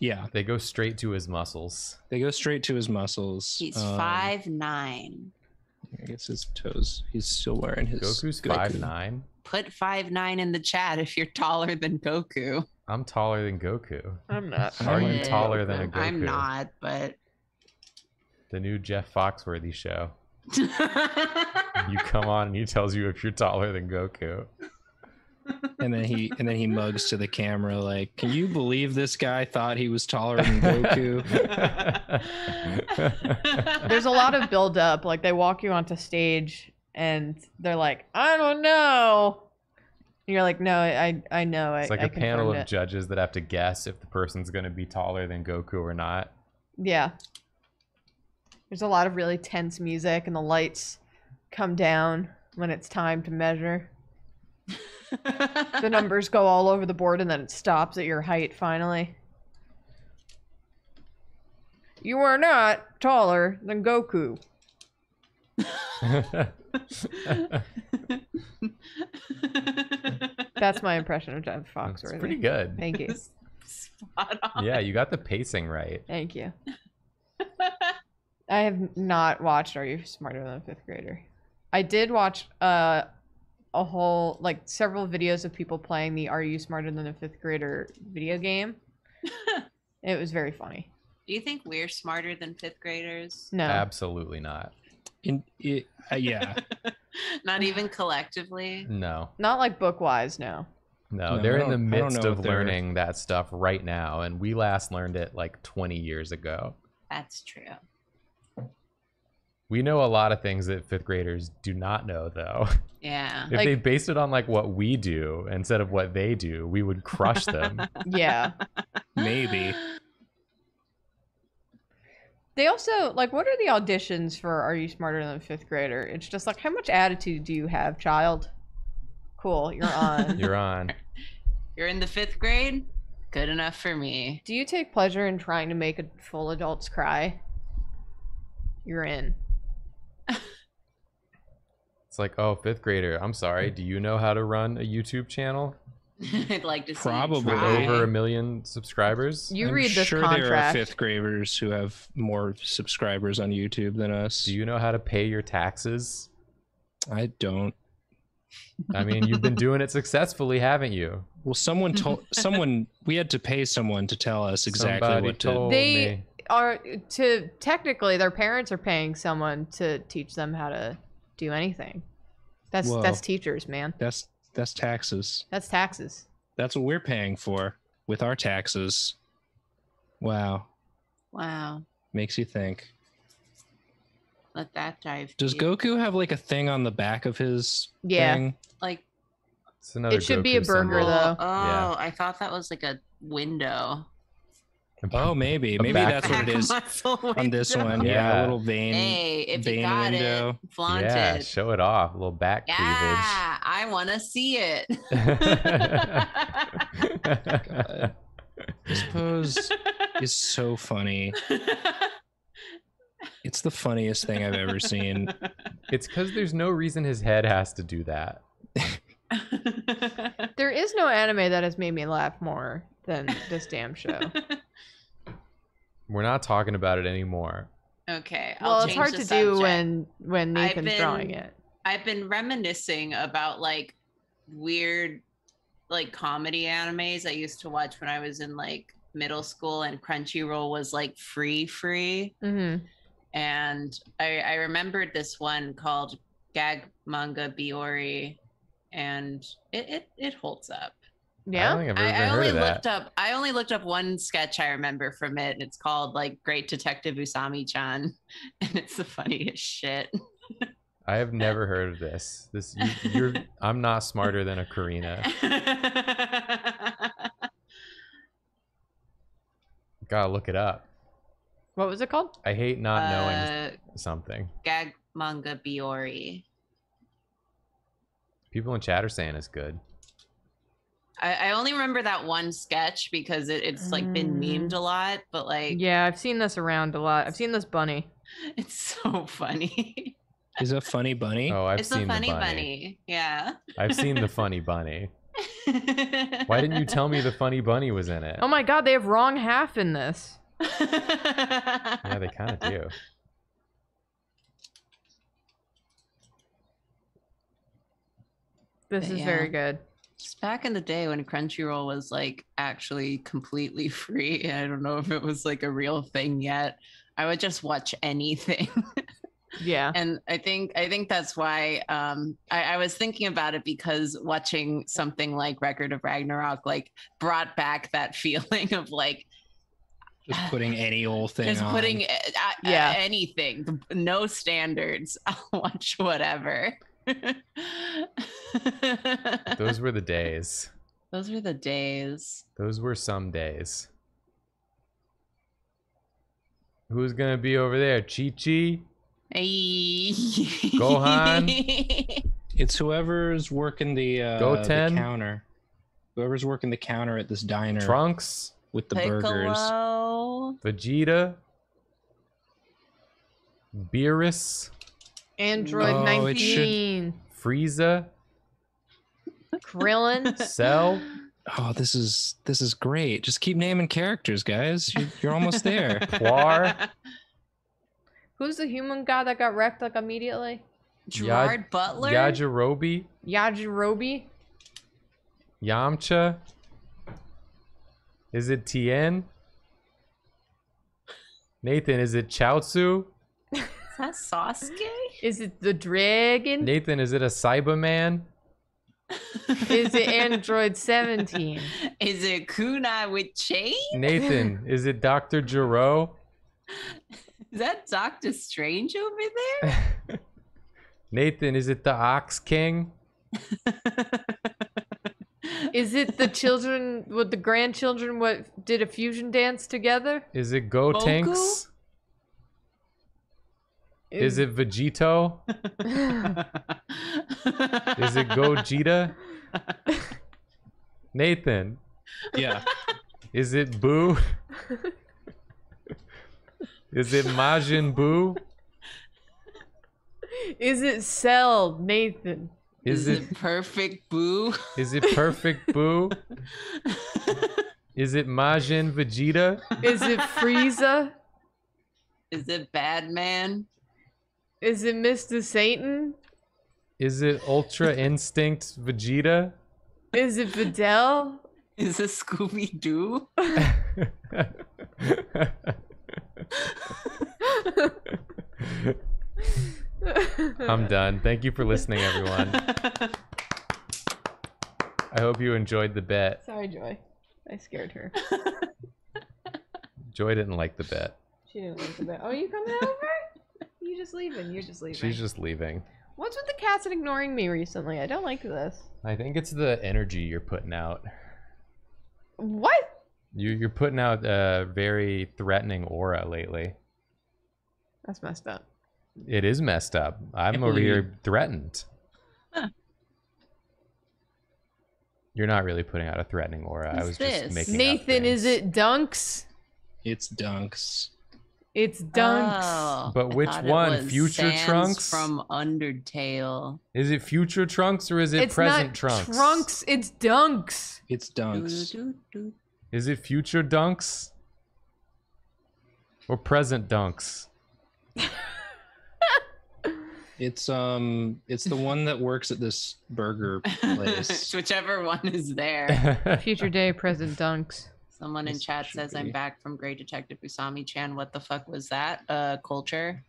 Yeah, they go straight to his muscles. They go straight to his muscles. He's um, five nine. I guess his toes. He's still wearing his. Goku's Goku. five nine. Put five nine in the chat if you're taller than Goku. I'm taller than Goku. I'm not. Are you taller than a Goku? I'm not, but. The new Jeff Foxworthy show. You come on and he tells you if you're taller than Goku. And then he and then he mugs to the camera like, can you believe this guy thought he was taller than Goku? There's a lot of build up. Like they walk you onto stage and they're like, I don't know. And you're like, no, I I know. It's I, like I a panel of it. judges that have to guess if the person's going to be taller than Goku or not. Yeah. There's a lot of really tense music and the lights come down when it's time to measure. The numbers go all over the board and then it stops at your height finally. You are not taller than Goku. That's my impression of Jeff Foxworthy. That's pretty good. Thank you. Spot on. Yeah, you got the pacing right. Thank you. I have not watched Are You Smarter Than a Fifth Grader? I did watch uh a whole like several videos of people playing the Are You Smarter Than a Fifth Grader video game. It was very funny. Do you think we're smarter than fifth graders? No, absolutely not. In, it, uh, yeah. Not even collectively? No. Not like book-wise, no. No, no, they're in the midst of learning that stuff right now, and we last learned it like twenty years ago. That's true. We know a lot of things that fifth graders do not know, though. Yeah. If like, they based it on like what we do instead of what they do, we would crush them. Yeah. Maybe. They also, like, what are the auditions for Are You Smarter Than a Fifth Grader? It's just like, how much attitude do you have, child? Cool, you're on. You're on. You're in the fifth grade? Good enough for me. Do you take pleasure in trying to make full adults cry? You're in. It's like, oh, fifth grader, I'm sorry. Do you know how to run a YouTube channel? I'd like to see probably over a million subscribers. You I'm read this sure contract. There are fifth graders who have more subscribers on YouTube than us. Do you know how to pay your taxes? I don't. I mean, you've been doing it successfully, haven't you? Well, someone told someone we had to pay someone to tell us exactly Somebody what to told they me. Are to technically their parents are paying someone to teach them how to do anything. That's Whoa. That's teachers, man. That's that's taxes. That's taxes. That's what we're paying for with our taxes. Wow. Wow. Makes you think. Let that dive. Does deep. Goku have like a thing on the back of his yeah. thing? Like it's another it should Goku be a burger symbol. Though. Oh, yeah. I thought that was like a window. Oh, maybe. A maybe back. That's what it is on this one. Yeah, yeah, a little vein. Hey, if vein you got window. It, flaunt yeah, it. Show it off. A little back yeah, cleavage. Yeah, I want to see it. God. This pose is so funny. It's the funniest thing I've ever seen. It's because there's no reason his head has to do that. There is no anime that has made me laugh more than this damn show. We're not talking about it anymore. Okay. I'll well, it's hard to subject. Do when when Nathan's been, drawing it. I've been reminiscing about like weird like comedy animes I used to watch when I was in like middle school, and Crunchyroll was like free free. Mm-hmm. And I, I remembered this one called Gag Manga Biori, and it, it, it holds up. Yeah, I, don't think I've ever I, I only heard of looked that. Up. I only looked up one sketch I remember from it, and it's called like Great Detective Usami-chan, and it's the funniest shit. I have never heard of this. This you, you're. I'm not smarter than a Karina. Gotta look it up. What was it called? I hate not knowing uh, something. Gag Manga Biori. People in chat are saying it's good. I, I only remember that one sketch because it, it's like been memed a lot, but like yeah, I've seen this around a lot. I've seen this bunny. It's so funny. Is it a funny bunny? Oh, I've it's seen a funny the bunny. bunny. Yeah. I've seen the funny bunny. Why didn't you tell me the funny bunny was in it? Oh my god, they have wrong half in this. Yeah, they kind of do. This but is yeah. very good. Just back in the day when Crunchyroll was like actually completely free. I don't know if it was like a real thing yet. I would just watch anything. Yeah. And I think I think that's why um, I, I was thinking about it, because watching something like Record of Ragnarok like brought back that feeling of like just putting any old thing just on. Putting uh, yeah. anything. No standards. I'll watch whatever. Those were the days. Those were the days. Those were some days. Who's going to be over there? Chi-Chi? Hey. Gohan? It's whoever's working the, uh, the counter. Whoever's working the counter at this diner. Trunks? With the Piccolo. Burgers. Vegeta. Beerus. Android oh, nineteen. Should... Frieza. Krillin. Cell. Oh, this is this is great. Just keep naming characters, guys. You're, you're almost there. Poir. Who's the human guy that got wrecked like immediately? Gerard Yaj Butler. Yajirobe. Yajirobe. Yamcha. Is it Tien? Nathan, is it Chaozu? that Sasuke? Is it the dragon? Nathan, is it a Cyberman? Is it Android seventeen? Is it Kunai with chain? Nathan, is it Doctor Gero? Is that Doctor Strange over there? Nathan, is it the Ox King? Is it the children with the grandchildren what did a fusion dance together? Is it Go Goku? Tanks? Is, is it Vegito? Is it Gogeta? Nathan. Yeah. Is it Boo? Is it Majin Buu? Is it Cell, Nathan? Is, is it, it Perfect Boo? Is it Perfect Boo? Is it Majin Vegeta? Is it Frieza? Is it Batman? Is it Mister Satan? Is it Ultra Instinct Vegeta? Is it Videl? Is it Scooby-Doo? I'm done. Thank you for listening, everyone. I hope you enjoyed the bet. Sorry, Joy. I scared her. Joy didn't like the bet. She didn't like the bet. Oh, you coming over? You just leaving. You're just leaving. She's just leaving. What's with the cats ignoring me recently? I don't like this. I think it's the energy you're putting out. What? You, you're putting out a very threatening aura lately. That's messed up. It is messed up. I'm over here threatened. Huh. You're not really putting out a threatening aura. What's I was this? Just making Nathan, is it Dunks? It's Dunks. It's Dunks. Oh, but which one? Future Sans Trunks? From Undertale. Is it Future Trunks or is it it's present not Trunks? Trunks, it's Dunks. It's Dunks. Do, do, do. Is it Future Dunks? Or present Dunks? It's um, it's the one that works at this burger place. Whichever one is there. Future day, present Dunks. Someone this in chat says be. I'm back from Great Detective Usami-chan. What the fuck was that? Uh, culture.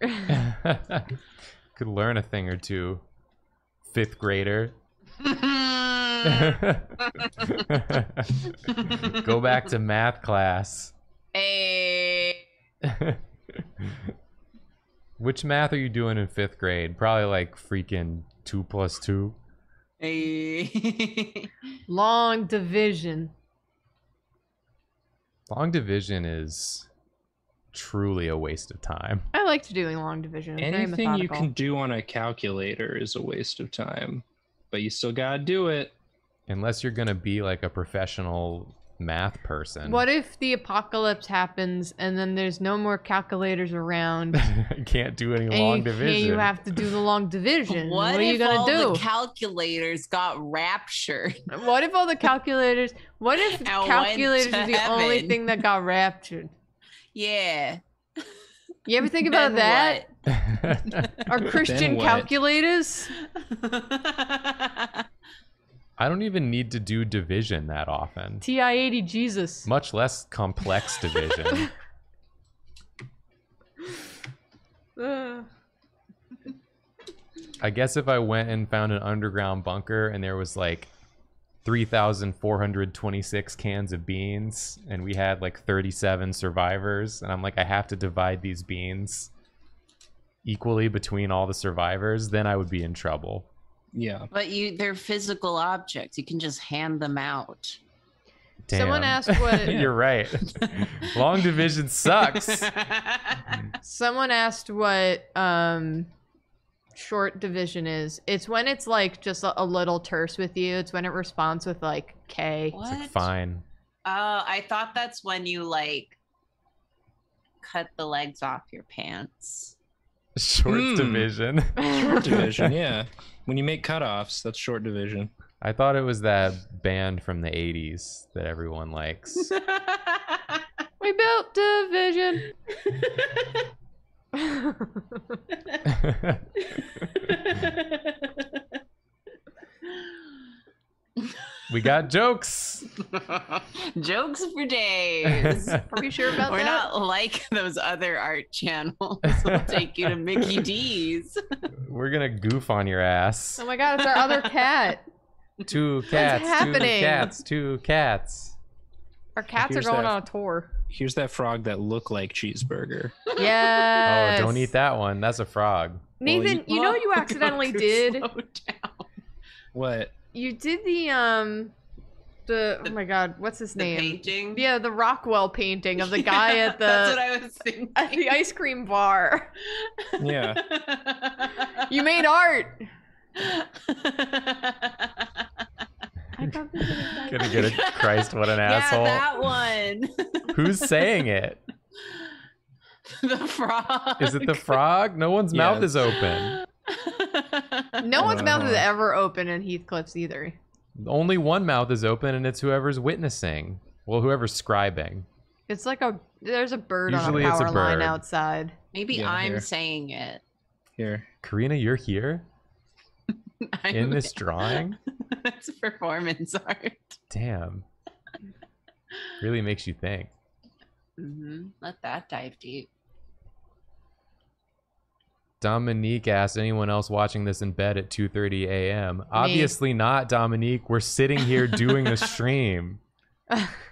Could learn a thing or two. Fifth grader. Go back to math class. Hey. Which math are you doing in fifth grade? Probably like freaking two plus two. Hey. Long division. Long division is truly a waste of time. I liked doing long division. It's anything you can do on a calculator is a waste of time, but you still gotta do it. Unless you're gonna be like a professional math person. What if the apocalypse happens and then there's no more calculators around? I can't do any long you, division. You have to do the long division. What, what are you gonna do? What if all the calculators got raptured? What if all the calculators? What if I calculators are the heaven. Only thing that got raptured? Yeah. You ever think about that? Are Christian calculators? I don't even need to do division that often. T I eighty Jesus. Much less complex division. uh. I guess if I went and found an underground bunker and there was like three thousand four hundred twenty-six cans of beans and we had like thirty-seven survivors and I'm like, I have to divide these beans equally between all the survivors, then I would be in trouble. Yeah, but you they're physical objects. You can just hand them out. Damn. Someone asked what you're right. Long division sucks. Someone asked what um short division is. It's when it's like just a, a little terse with you. It's when it responds with like K. What? It's like fine. Oh, uh, I thought that's when you like cut the legs off your pants. Short mm. division. Short division, yeah. When you make cutoffs, that's short division. I thought it was that band from the eighties that everyone likes. We built division. We got jokes. Jokes for days. Are we sure about We're that? We're not like those other art channels. We'll take you to Mickey D's. We're going to goof on your ass. Oh my God, it's our other cat. Two cats, What's happening? two cats, two cats. Our cats Here's are going that, on a tour. Here's that frog that looked like cheeseburger. Yes. Oh, don't eat that one. That's a frog. Nathan, well, you, you know you accidentally did. What? You did the um, the, the oh my God, what's his the name? Painting. Yeah, the Rockwell painting of the guy yeah, at the. That's what I was thinking. At the ice cream bar. Yeah. You made art. I got Gonna get it. Christ, what an yeah, asshole. That one. Who's saying it? The frog. Is it the frog? No one's yes. mouth is open. No one's uh, mouth is ever open in Heathcliff's either. Only one mouth is open, and it's whoever's witnessing. Well, whoever's scribing. It's like a there's a bird Usually on a power a line outside. Maybe yeah, I'm here. saying it. Here, Karina, you're here. I'm in this drawing. That's performance art. Damn. Really makes you think. Mm-hmm. Let that dive deep. Dominique asked, anyone else watching this in bed at two thirty A M? Obviously not, Dominique. We're sitting here doing the stream.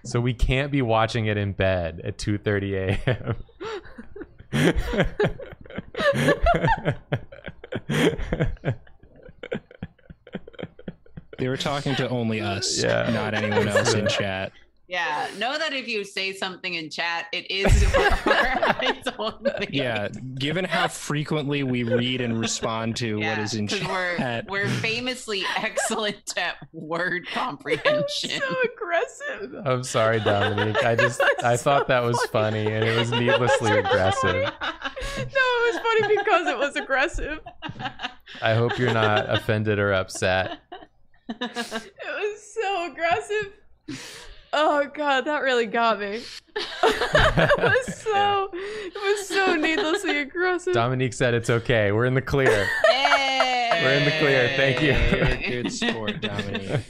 So we can't be watching it in bed at two thirty A M They were talking to only us, yeah. not anyone else in chat. Yeah, know that if you say something in chat, it is for its own thing. Yeah, given how frequently we read and respond to yeah, what is in chat. We're, we're famously excellent at word comprehension. I'm so aggressive. I'm sorry, Dominique. I just I so thought that was funny. funny, and it was needlessly it was aggressive. Funny. No, it was funny because it was aggressive. I hope you're not offended or upset. It was so aggressive. Oh God, that really got me. It was so, it was so needlessly aggressive. Dominique said it's okay. We're in the clear. Hey! We're in the clear. Thank you. You're a good sport, Dominique.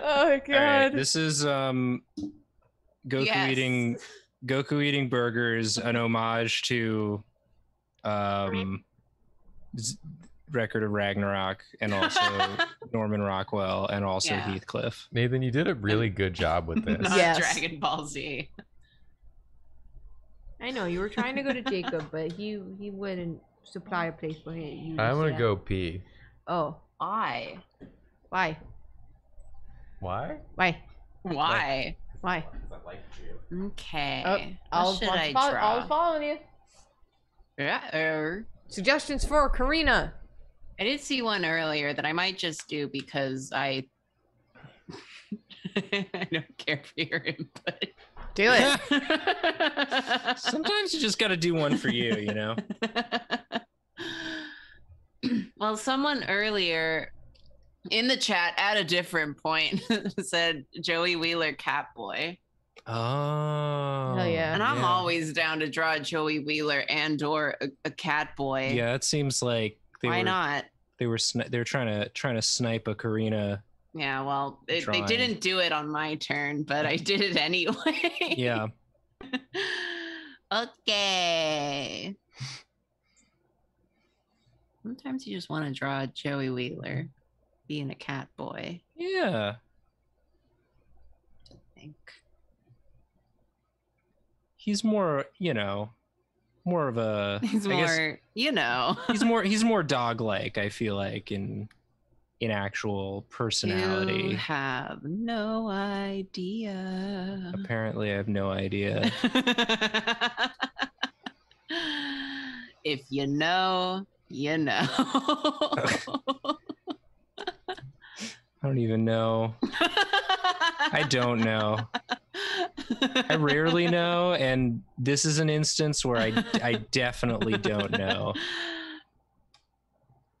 Oh God. Right, this is um, Goku yes. eating Goku eating burgers, an homage to um, Record of Ragnarok, and also Norman Rockwell, and also yeah. Heathcliff. Nathan, you did a really good job with this. Not yes. Dragon Ball Z. I know you were trying to go to Jacob, but he he wouldn't supply a place for him. I'm gonna yeah. go pee. Oh, I. Why? Why? Why? Why? Why? I like you. Okay. Oh, I'll, should I follow, draw? I'll follow you. Yeah. Suggestions for Karina. I did see one earlier that I might just do because I I don't care for your input. Do it. Sometimes you just got to do one for you, you know? Well, someone earlier in the chat at a different point said Joey Wheeler Catboy. Oh, hell yeah. And I'm yeah. always down to draw Joey Wheeler and or a, a Catboy. Yeah, it seems like. They Why were, not? They were sni they were trying to trying to snipe a Karina. Yeah, well, it, they didn't do it on my turn, but I did it anyway. Yeah. Okay. Sometimes you just want to draw Joey Wheeler being a cat boy. Yeah. I think he's more, you know. More of a he's I more guess, you know he's more he's more dog like I feel like in in actual personality. You have no idea. Apparently I have no idea. If you know, you know. I don't even know. I don't know. I rarely know, and this is an instance where I, I definitely don't know.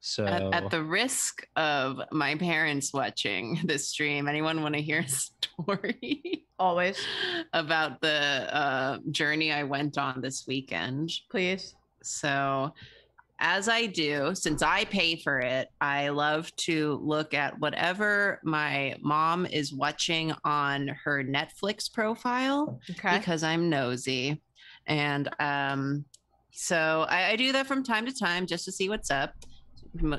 So at, at the risk of my parents watching this stream, anyone want to hear a story? Always. About the uh, journey I went on this weekend. Please. So as I do, since I pay for it, I love to look at whatever my mom is watching on her Netflix profile, okay, because I'm nosy. And um, so I, I do that from time to time just to see what's up.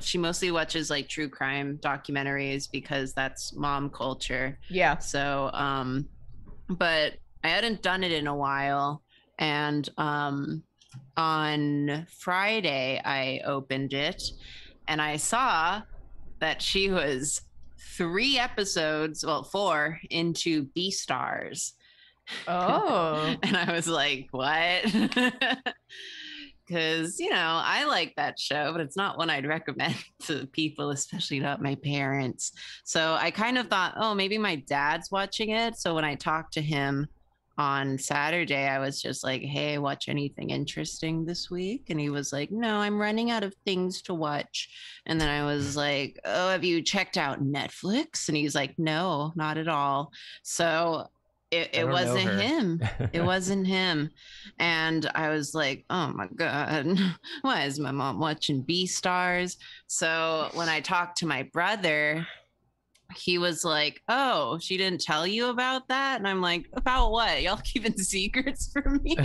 She mostly watches like true crime documentaries because that's mom culture. Yeah. So, um, but I hadn't done it in a while. And um, on Friday, I opened it and I saw that she was three episodes, well, four into Beastars. Oh. And I was like, what? Because, you know, I like that show, but it's not one I'd recommend to people, especially not my parents. So I kind of thought, oh, maybe my dad's watching it. So when I talked to him on Saturday, I was just like, hey, watch anything interesting this week? And he was like, no, I'm running out of things to watch. And then I was like, oh, have you checked out Netflix? And he's like, no, not at all. So It, it wasn't him. It wasn't him. And I was like, oh my God, why is my mom watching Beastars? So when I talked to my brother, he was like, oh, she didn't tell you about that? And I'm like, about what? Y'all keeping secrets from me?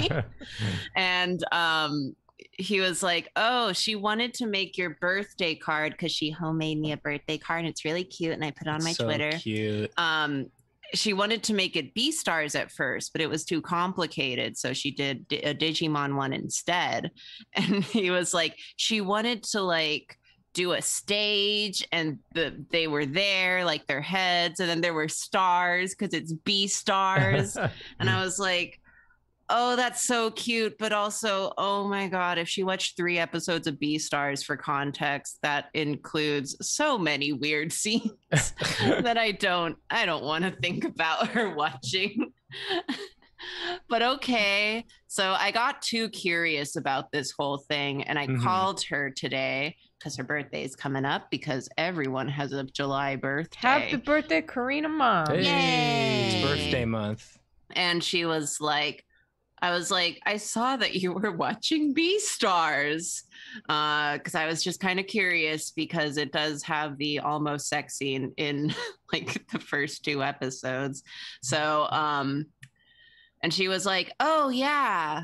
And um, he was like, oh, she wanted to make your birthday card because she homemade me a birthday card. And it's really cute. And I put it on my so Twitter. Cute. Um, She wanted to make it Beastars at first, but it was too complicated. So she did a Digimon one instead. And he was like, she wanted to like do a stage and the, they were there, like their heads. And then there were stars because it's Beastars. And I was like, oh, that's so cute. But also, oh my God, if she watched three episodes of Beastars for context, that includes so many weird scenes that I don't, I don't want to think about her watching. But okay. So I got too curious about this whole thing. And I mm-hmm. called her today because her birthday is coming up because everyone has a July birthday. Happy birthday, Karina Mom. Hey. Yay. It's birthday month. And she was like, I was like, I saw that you were watching Beastars uh, because I was just kind of curious because it does have the almost sex scene in like the first two episodes. So, um, and she was like, oh yeah,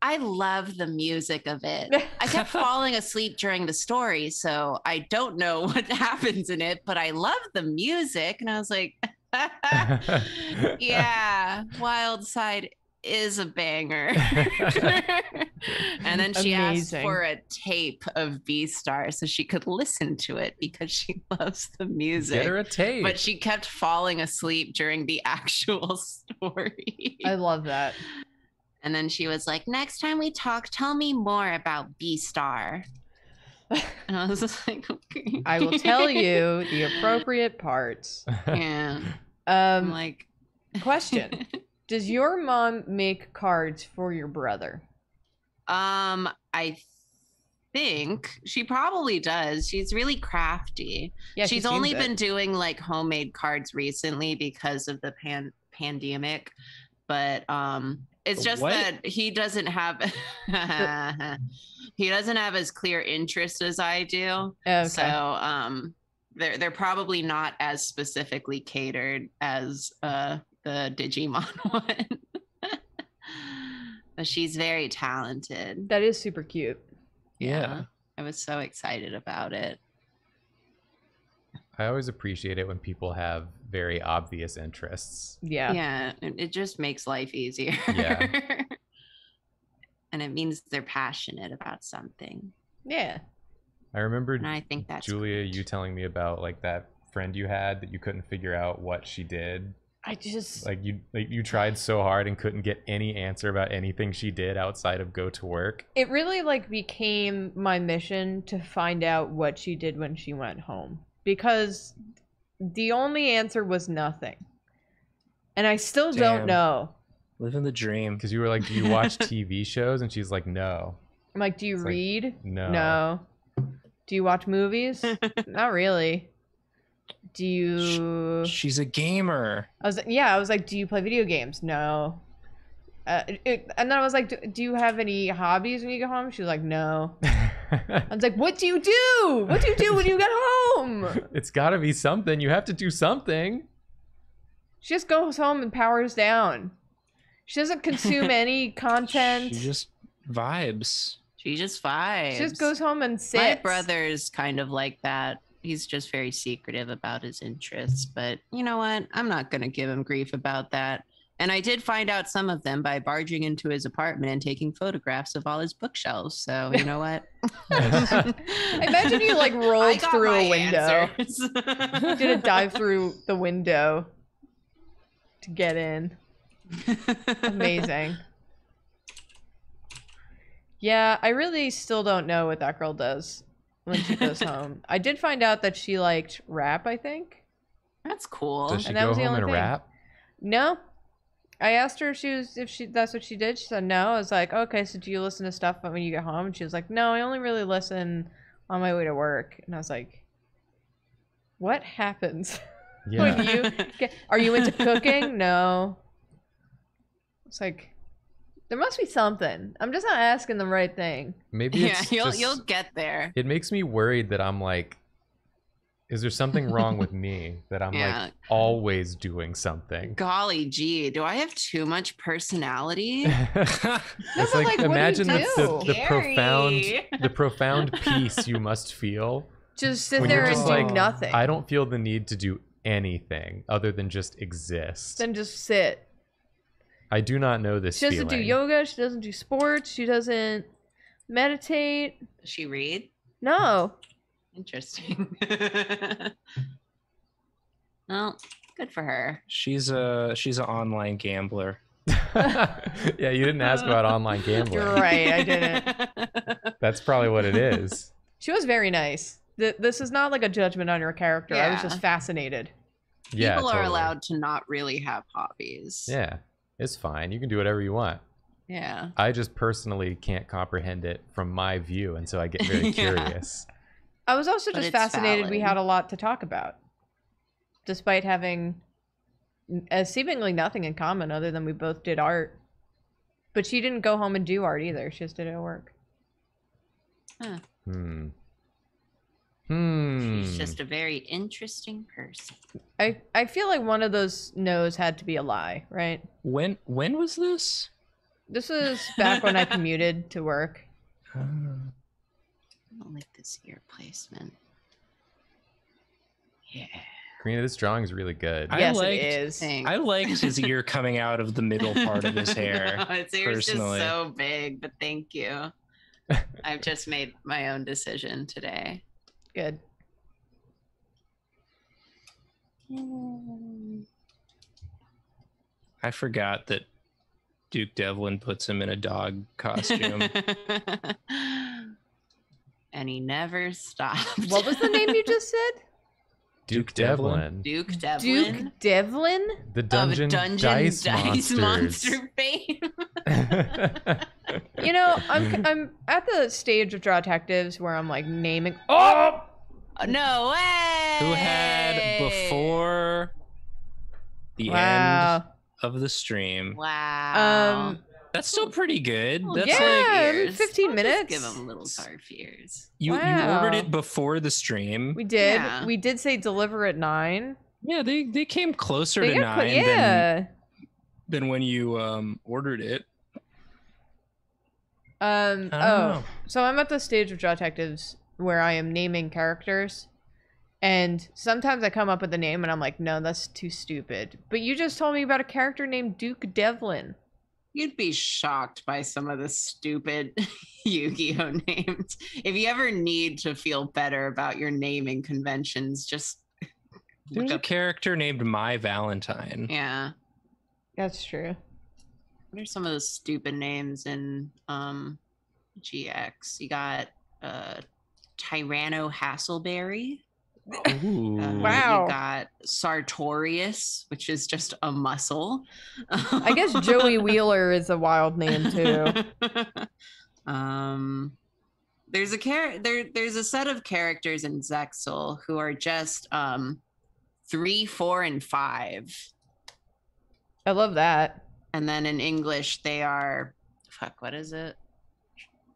I love the music of it. I kept falling asleep during the story, so I don't know what happens in it, but I love the music. And I was like, yeah, Wild Side is a banger. And then she Amazing. Asked for a tape of Beastars so she could listen to it because she loves the music. Get her a tape. But she kept falling asleep during the actual story. I love that. And then she was like, next time we talk, tell me more about Beastar. And I was just like, okay. I will tell you the appropriate parts. Yeah. Um, I'm like, question. Does your mom make cards for your brother? Um, I think she probably does. She's really crafty. Yeah, she's only it. been doing like homemade cards recently because of the pan pandemic, but um, it's just what? that he doesn't have he doesn't have as clear interest as I do. Okay. So um, they're they're probably not as specifically catered as uh. the Digimon one. But she's very talented. That is super cute. Yeah. yeah. I was so excited about it. I always appreciate it when people have very obvious interests. Yeah. Yeah. It just makes life easier. Yeah. And it means they're passionate about something. Yeah. I remember, and I think that's Julia, great. you telling me about like that friend you had that you couldn't figure out what she did. I just like you like you tried so hard and couldn't get any answer about anything she did outside of go to work. It really like became my mission to find out what she did when she went home, because the only answer was nothing. And I still Damn. don't know. Living the dream. Because you were like, do you watch T V shows? And she's like, no. I'm like, do you it's read? Like, no. No. Do you watch movies? Not really. Do you... She's a gamer. I was yeah. I was like, do you play video games? No. Uh, it, and then I was like, do, do you have any hobbies when you go home? She was like, no. I was like, what do you do? What do you do when you get home? It's got to be something. You have to do something. She just goes home and powers down. She doesn't consume any content. She just vibes. She just vibes. She just goes home and sits. My brother's kind of like that. He's just very secretive about his interests. But you know what? I'm not going to give him grief about that. And I did find out some of them by barging into his apartment and taking photographs of all his bookshelves. So, you know what? Imagine you like rolled through a window. Did a dive through the window to get in. Amazing. Yeah, I really still don't know what that girl does when she goes home. I did find out that she liked rap, I think. That's cool. Does she and that go was the home only and thing. Rap? No. I asked her if she was if she that's what she did. She said no. I was like, okay, so do you listen to stuff when you get home? And she was like, no, I only really listen on my way to work. And I was like, what happens? Yeah. When you get, are you into cooking? No. It's like there must be something. I'm just not asking the right thing. Maybe it's yeah, you'll just, you'll get there. It makes me worried that I'm like, is there something wrong with me that I'm yeah. like always doing something? Golly gee, do I have too much personality? It's like, like imagine the, the, the profound the profound peace you must feel. Just sit there and do like, nothing. I don't feel the need to do anything other than just exist. Then just sit. I do not know this feeling. She doesn't do yoga. She doesn't do sports. She doesn't meditate. Does she read? No. Interesting. Well, good for her. She's a she's an online gambler. Yeah, you didn't ask about online gambling. You're right, I didn't. That's probably what it is. She was very nice. Th this is not like a judgment on your character. Yeah. I was just fascinated. Yeah, people totally. Are allowed to not really have hobbies. Yeah. It's fine. You can do whatever you want. Yeah. I just personally can't comprehend it from my view, and so I get very yeah. curious. I was also but just fascinated valid. We had a lot to talk about, despite having uh, seemingly nothing in common other than we both did art. But she didn't go home and do art either. She just did it at work. Huh. Hmm. Hmm. She's just a very interesting person. I, I feel like one of those no's had to be a lie, right? When when was this? This was back when I commuted to work. Uh, I don't like this ear placement. Yeah. Karina, this drawing is really good. I yes, liked, it is. I liked his ear coming out of the middle part of his hair. No, his ear is just so big, but thank you. I've just made my own decision today. Good. I forgot that Duke Devlin puts him in a dog costume. And he never stopped. What was the name you just said? Duke, Duke Devlin. Devlin. Duke Devlin. Duke Devlin? The Dungeon, Dungeon Dice, Dice Monster fame. You know, I'm I'm at the stage of Draw Detectives where I'm like naming. Oh! No way! Who had before the wow. end of the stream? Wow. Um, That's still pretty good. That's yeah, like fifteen I'll minutes. Just give them little scarf ears. You, wow. you ordered it before the stream. We did. Yeah. We did say deliver at nine. Yeah, they they came closer they to nine yeah. than than when you um ordered it. Um. Oh, know. So I'm at the stage of Draw Detectives where I am naming characters, and sometimes I come up with a name and I'm like, no, that's too stupid. But you just told me about a character named Duke Devlin. You'd be shocked by some of the stupid Yu-Gi-Oh names. If you ever need to feel better about your naming conventions, just there's a character named My Valentine. Yeah, that's true. What are some of those stupid names in um, G X? You got uh, Tyranno Hasselberry. Ooh. Uh, wow. You got Sartorius, which is just a muscle. I guess Joey Wheeler is a wild name too. Um, there's a char- there there's a set of characters in Zexal who are just um three, four, and five. I love that. And then in English they are fuck, what is it?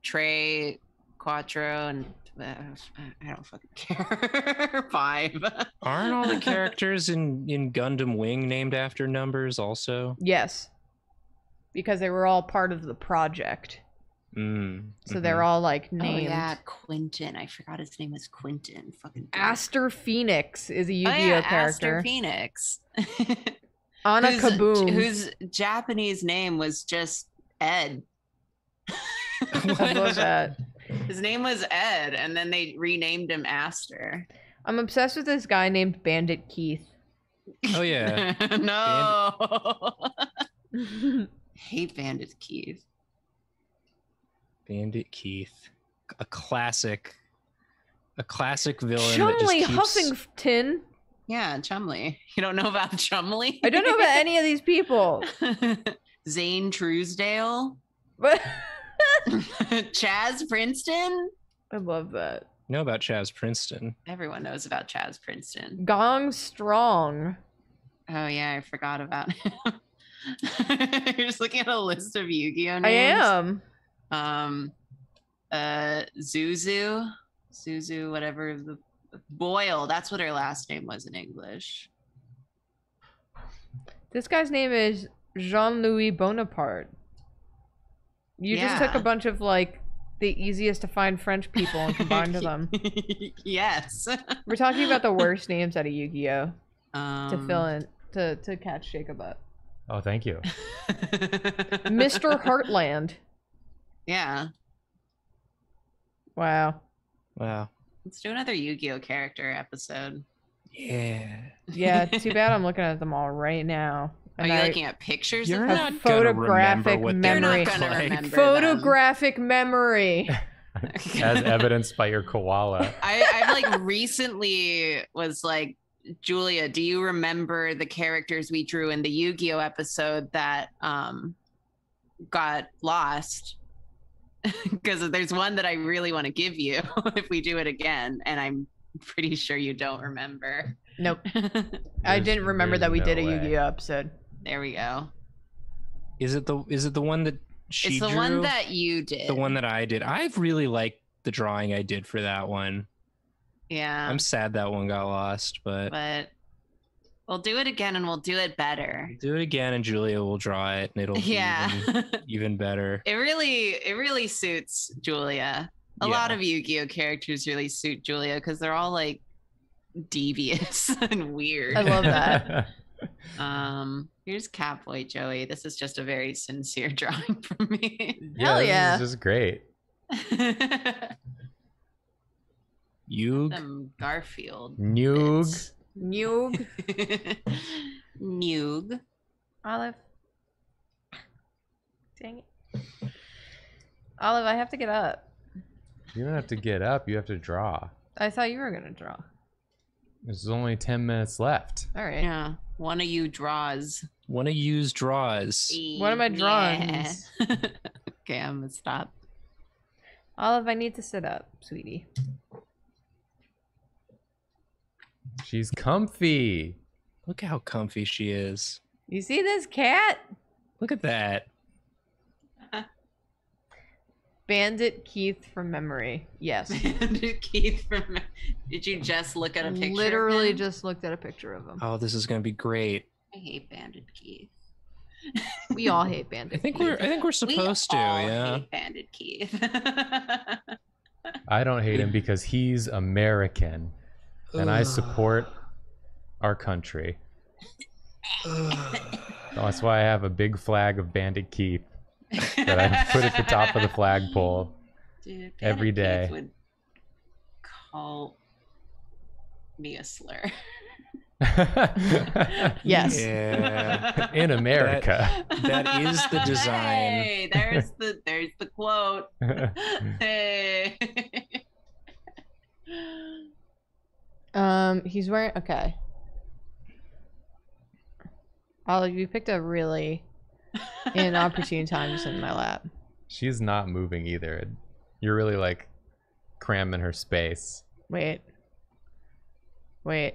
Trey Quattro and uh, I don't fucking care. Five. Aren't all the characters in in Gundam Wing named after numbers also? Yes, because they were all part of the project. Mm, so mm-hmm. they're all like named. Oh yeah, Quentin. I forgot his name was Quentin. Fucking Aster Phoenix is a Yu-Gi-Oh oh, yeah, character. Aster Phoenix. Anna who's, Kaboom, whose Japanese name was just Ed. I love that. His name was Ed, and then they renamed him Aster. I'm obsessed with this guy named Bandit Keith. Oh yeah. No. Bandit. Hate Bandit Keith. Bandit Keith, a classic, a classic villain. Chumley that just keeps... Huffington. Yeah, Chumley. You don't know about Chumley? I don't know about any of these people. Zane Truesdale. Chaz Princeton. I love that. You know about Chaz Princeton. Everyone knows about Chaz Princeton. Gong Strong. Oh yeah, I forgot about him. You're just looking at a list of Yu-Gi-Oh names. I am. Um, uh, Zuzu, Zuzu, whatever the Boyle. That's what her last name was in English. This guy's name is Jean-Louis Bonaparte. You yeah. just took a bunch of like the easiest to find French people and combined them. Yes. We're talking about the worst names out of Yu-Gi-Oh um, to fill in to to catch Jacob up. Oh, thank you, Mister Heartland. Yeah. Wow. Wow. Let's do another Yu-Gi-Oh character episode. Yeah. Yeah. Too bad I'm looking at them all right now. Are you I, looking at pictures? You're of not photographic what memory. You're not gonna remember photographic them. Memory. As evidenced by your koala. I, I like recently was like, Julia, do you remember the characters we drew in the Yu-Gi-Oh episode that um got lost? Because there's one that I really want to give you if we do it again, and I'm pretty sure you don't remember. Nope. I didn't remember that we no did a Yu-Gi-Oh episode. There we go. Is it the is it the one that she It's the drew? One that you did. The one that I did. I've really liked the drawing I did for that one. Yeah. I'm sad that one got lost, but But we'll do it again and we'll do it better. We'll do it again and Julia will draw it and it'll yeah. be even, even better. It really it really suits Julia. A yeah. lot of Yu-Gi-Oh characters really suit Julia because they're all like devious and weird. I love that. um, here's Catboy Joey. This is just a very sincere drawing from me. Yeah, Hell yeah. This is great. Yug. Garfield. Nug. Nug. Nug. Olive. Dang it. Olive, I have to get up. You don't have to get up. You have to draw. I thought you were going to draw. There's only ten minutes left. All right. Yeah. One of you draws. One of you's draws. One of my drawings. Yeah. Okay, I'm going to stop. Olive, I need to sit up, sweetie. She's comfy. Look how comfy she is. You see this cat? Look at that. Bandit Keith from memory. Yes. Bandit Keith from memory. Did you just look at a picture? Literally of him? Just looked at a picture of him. Oh, this is going to be great. I hate Bandit Keith. We all hate Bandit I think Keith. We're, I think we're supposed we to, all yeah. hate Bandit Keith. I don't hate him because he's American. And I support our country. That's why I have a big flag of Bandit Keith that I put at the top of the flagpole Dude, every day. Keith would call me a slur. Yes. Yeah. In America. That, that is the design. Hey, there's the there's the quote. Hey. Um, he's wearing okay. Olive, you picked a really inopportune time just in my lap. She's not moving either. You're really like cramming her space. Wait, wait.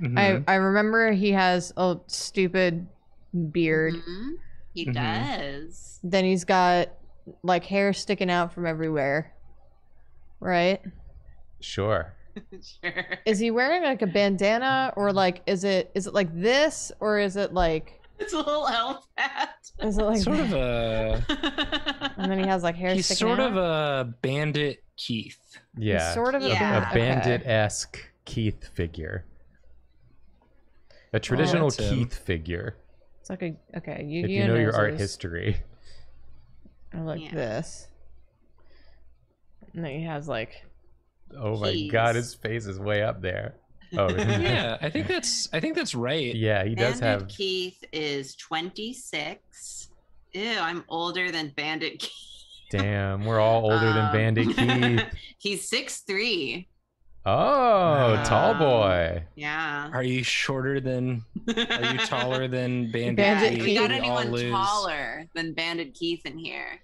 Mm-hmm. I I remember he has a stupid beard. Mm-hmm. He mm-hmm. does. Then he's got like hair sticking out from everywhere. right? Sure. Sure. Is he wearing like a bandana, or like is it is it like this, or is it like it's a little elf hat? Is it like sort that? of a? And then he has like hair. He's sort out? of a bandit Keith. Yeah. He's sort of yeah. a, a bandit-esque okay. Keith figure. A traditional oh, Keith him. figure. It's like a okay. You, if you, you know, know your art history. I like yeah. this. And then he has like. Oh my Keys. God, his face is way up there. Oh yeah, I think that's I think that's right. Yeah, he does Bandit have. Bandit Keith is twenty-six. Ew, I'm older than Bandit Keith. Damn, we're all older um... than Bandit Keith. He's six three. Oh, wow. Tall boy. Yeah. Are you shorter than? Are you taller than Bandit, Bandit Keith? We got anyone we taller than Bandit Keith in here?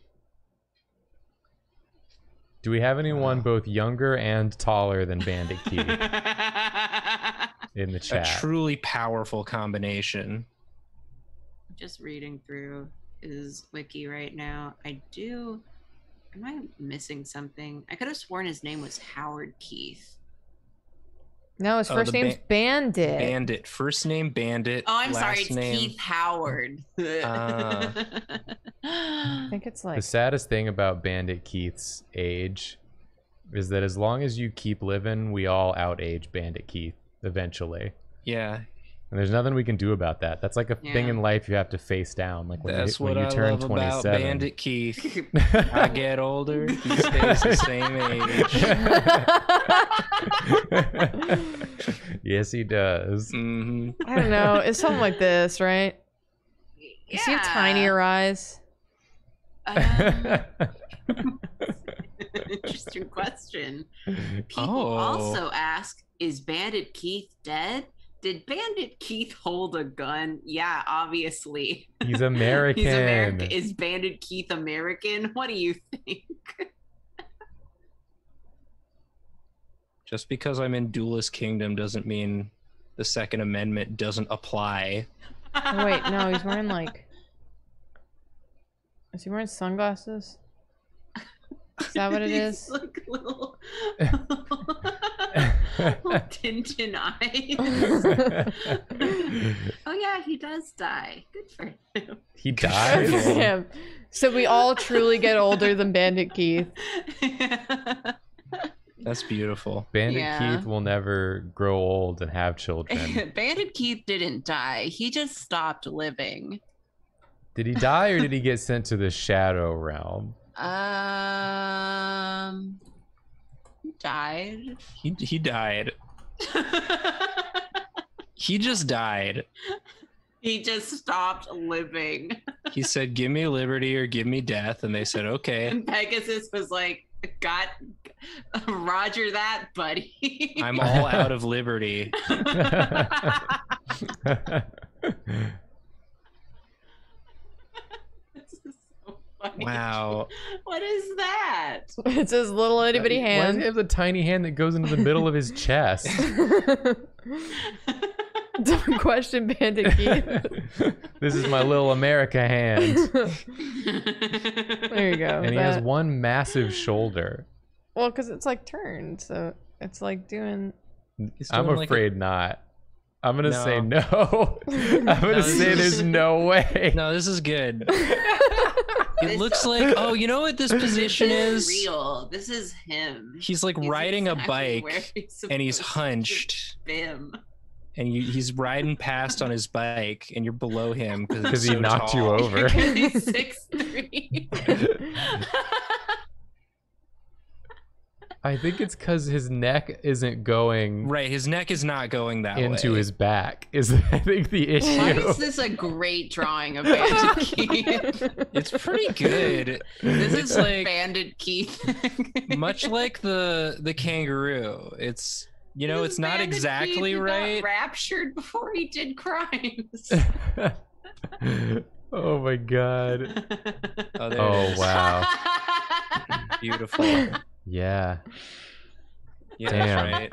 Do we have anyone both younger and taller than Bandit Keith in the chat? A truly powerful combination. Just reading through his wiki right now. I do. Am I missing something? I could have sworn his name was Howard Keith. No, his first oh, name's ban Bandit. Bandit. First name Bandit. Oh, I'm last sorry. It's name... Keith Howard. uh, I think it's like... The saddest thing about Bandit Keith's age is that as long as you keep living, we all outage Bandit Keith eventually. Yeah. And there's nothing we can do about that. That's like a yeah. thing in life you have to face down. Like when That's you, when what you I turn love about Bandit Keith. I get older, he stays the same age. Yes, he does. Mm-hmm. I don't know. It's something like this, right? Yeah. Is he a tinier eyes? Um, interesting question. People oh. also ask, is Bandit Keith dead? Did Bandit Keith hold a gun? Yeah, obviously. He's American. He's American. Is Bandit Keith American? What do you think? Just because I'm in Duelist Kingdom doesn't mean the Second Amendment doesn't apply. Oh, wait, no, he's wearing like... Is he wearing sunglasses? Is that what it is? Like little, little, little Tintin eyes. Oh yeah, he does die. Good for him. He dies. Good for him. So we all truly get older than Bandit Keith. Yeah. That's beautiful. Bandit yeah. Keith will never grow old and have children. Bandit Keith didn't die. He just stopped living. Did he die, or did he get sent to the Shadow Realm? Um, he died. He he died. He just died. He just stopped living. He said, "Give me liberty or give me death," and they said, "Okay." And Pegasus was like, "Got, Roger that, buddy." I'm all out of liberty. Wow. What is that? It's his little itty bitty hand. Why does he have the tiny hand that goes into the middle of his chest? Don't question Bandit Keith. This is my little America hand. There you go. And he that... has one massive shoulder. Well, because it's like turned, so it's like doing... doing I'm afraid like a... not. I'm going to no. say no. I'm going to no, say is... there's no way. No, this is good. It this looks like, oh, you know what this position this is? This is real. This is him. He's like he's riding exactly a bike, he's and he's hunched. Bim. And you, he's riding past on his bike, and you're below him because so he knocked tall. you over. He's six three. I think it's because his neck isn't going... Right, his neck is not going that into way. Into his back is, I think, the issue. Why is this a great drawing of Bandit Keith? It's pretty good. This it's is like Bandit Keith. Much like the the kangaroo. It's, you know, this it's not Bandit exactly Keith right. Got raptured before he did crimes. Oh, my God. Oh, there oh it is. Wow. Beautiful. Yeah. Yeah. Damn. Right.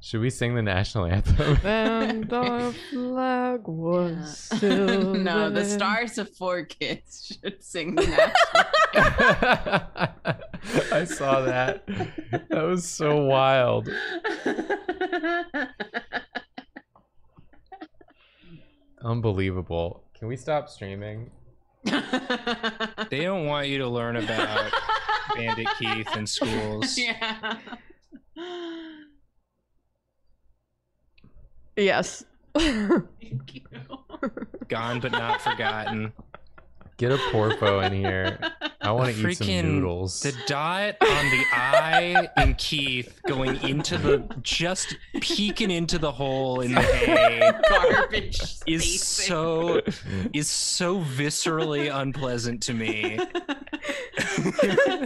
Should we sing the national anthem? And the flag was yeah. silver. No, the stars of four kids should sing the national anthem. I saw that. That was so wild. Unbelievable. Can we stop streaming? They don't want you to learn about Bandit Keith in schools. Yeah. Yes. Thank you. Gone but not forgotten. Get a Porpo in here. I want to eat some noodles. The dot on the eye in Keith going into the, just peeking into the hole in the A. Garbage is spacing. so is so viscerally unpleasant to me. The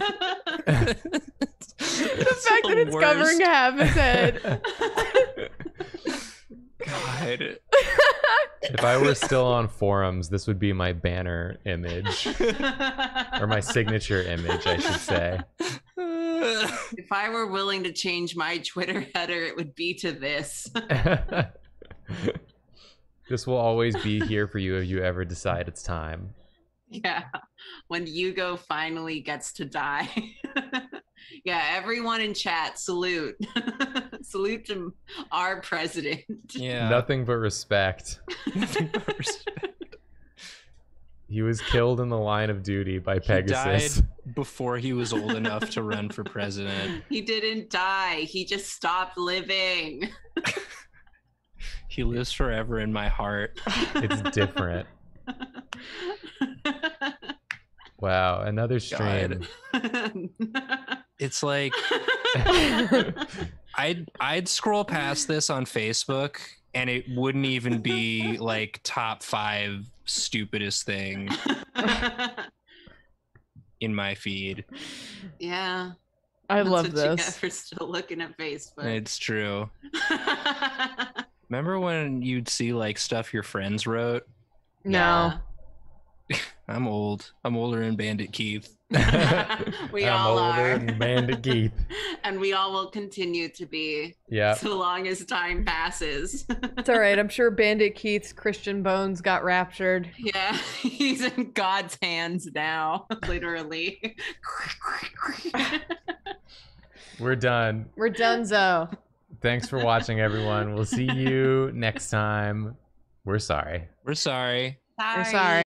fact that it's worst. Covering half his head. God. If I were still on forums, this would be my banner image. Or my signature image, I should say. If I were willing to change my Twitter header, it would be to this. This will always be here for you if you ever decide it's time. Yeah. When Yugo finally gets to die. Yeah, everyone in chat, salute. Salute to our president. Yeah. Nothing but respect. Nothing but respect. He was killed in the line of duty by he Pegasus. He died before he was old enough to run for president. He didn't die. He just stopped living. He lives forever in my heart. It's different. Wow, another stream. It's like I'd I'd scroll past this on Facebook and it wouldn't even be like top five stupidest thing in my feed. Yeah. I That's love what this. You get for still looking at Facebook. It's true. Remember when you'd see like stuff your friends wrote? No. Yeah. I'm old. I'm older than Bandit Keith. we I'm all older are than Bandit Keith. And we all will continue to be, yeah, so long as time passes. It's all right. I'm sure Bandit Keith's Christian bones got raptured. Yeah, he's in God's hands now, literally. We're done. We're donezo. Thanks for watching, everyone. We'll see you next time. We're sorry. We're sorry. Sorry. We're sorry.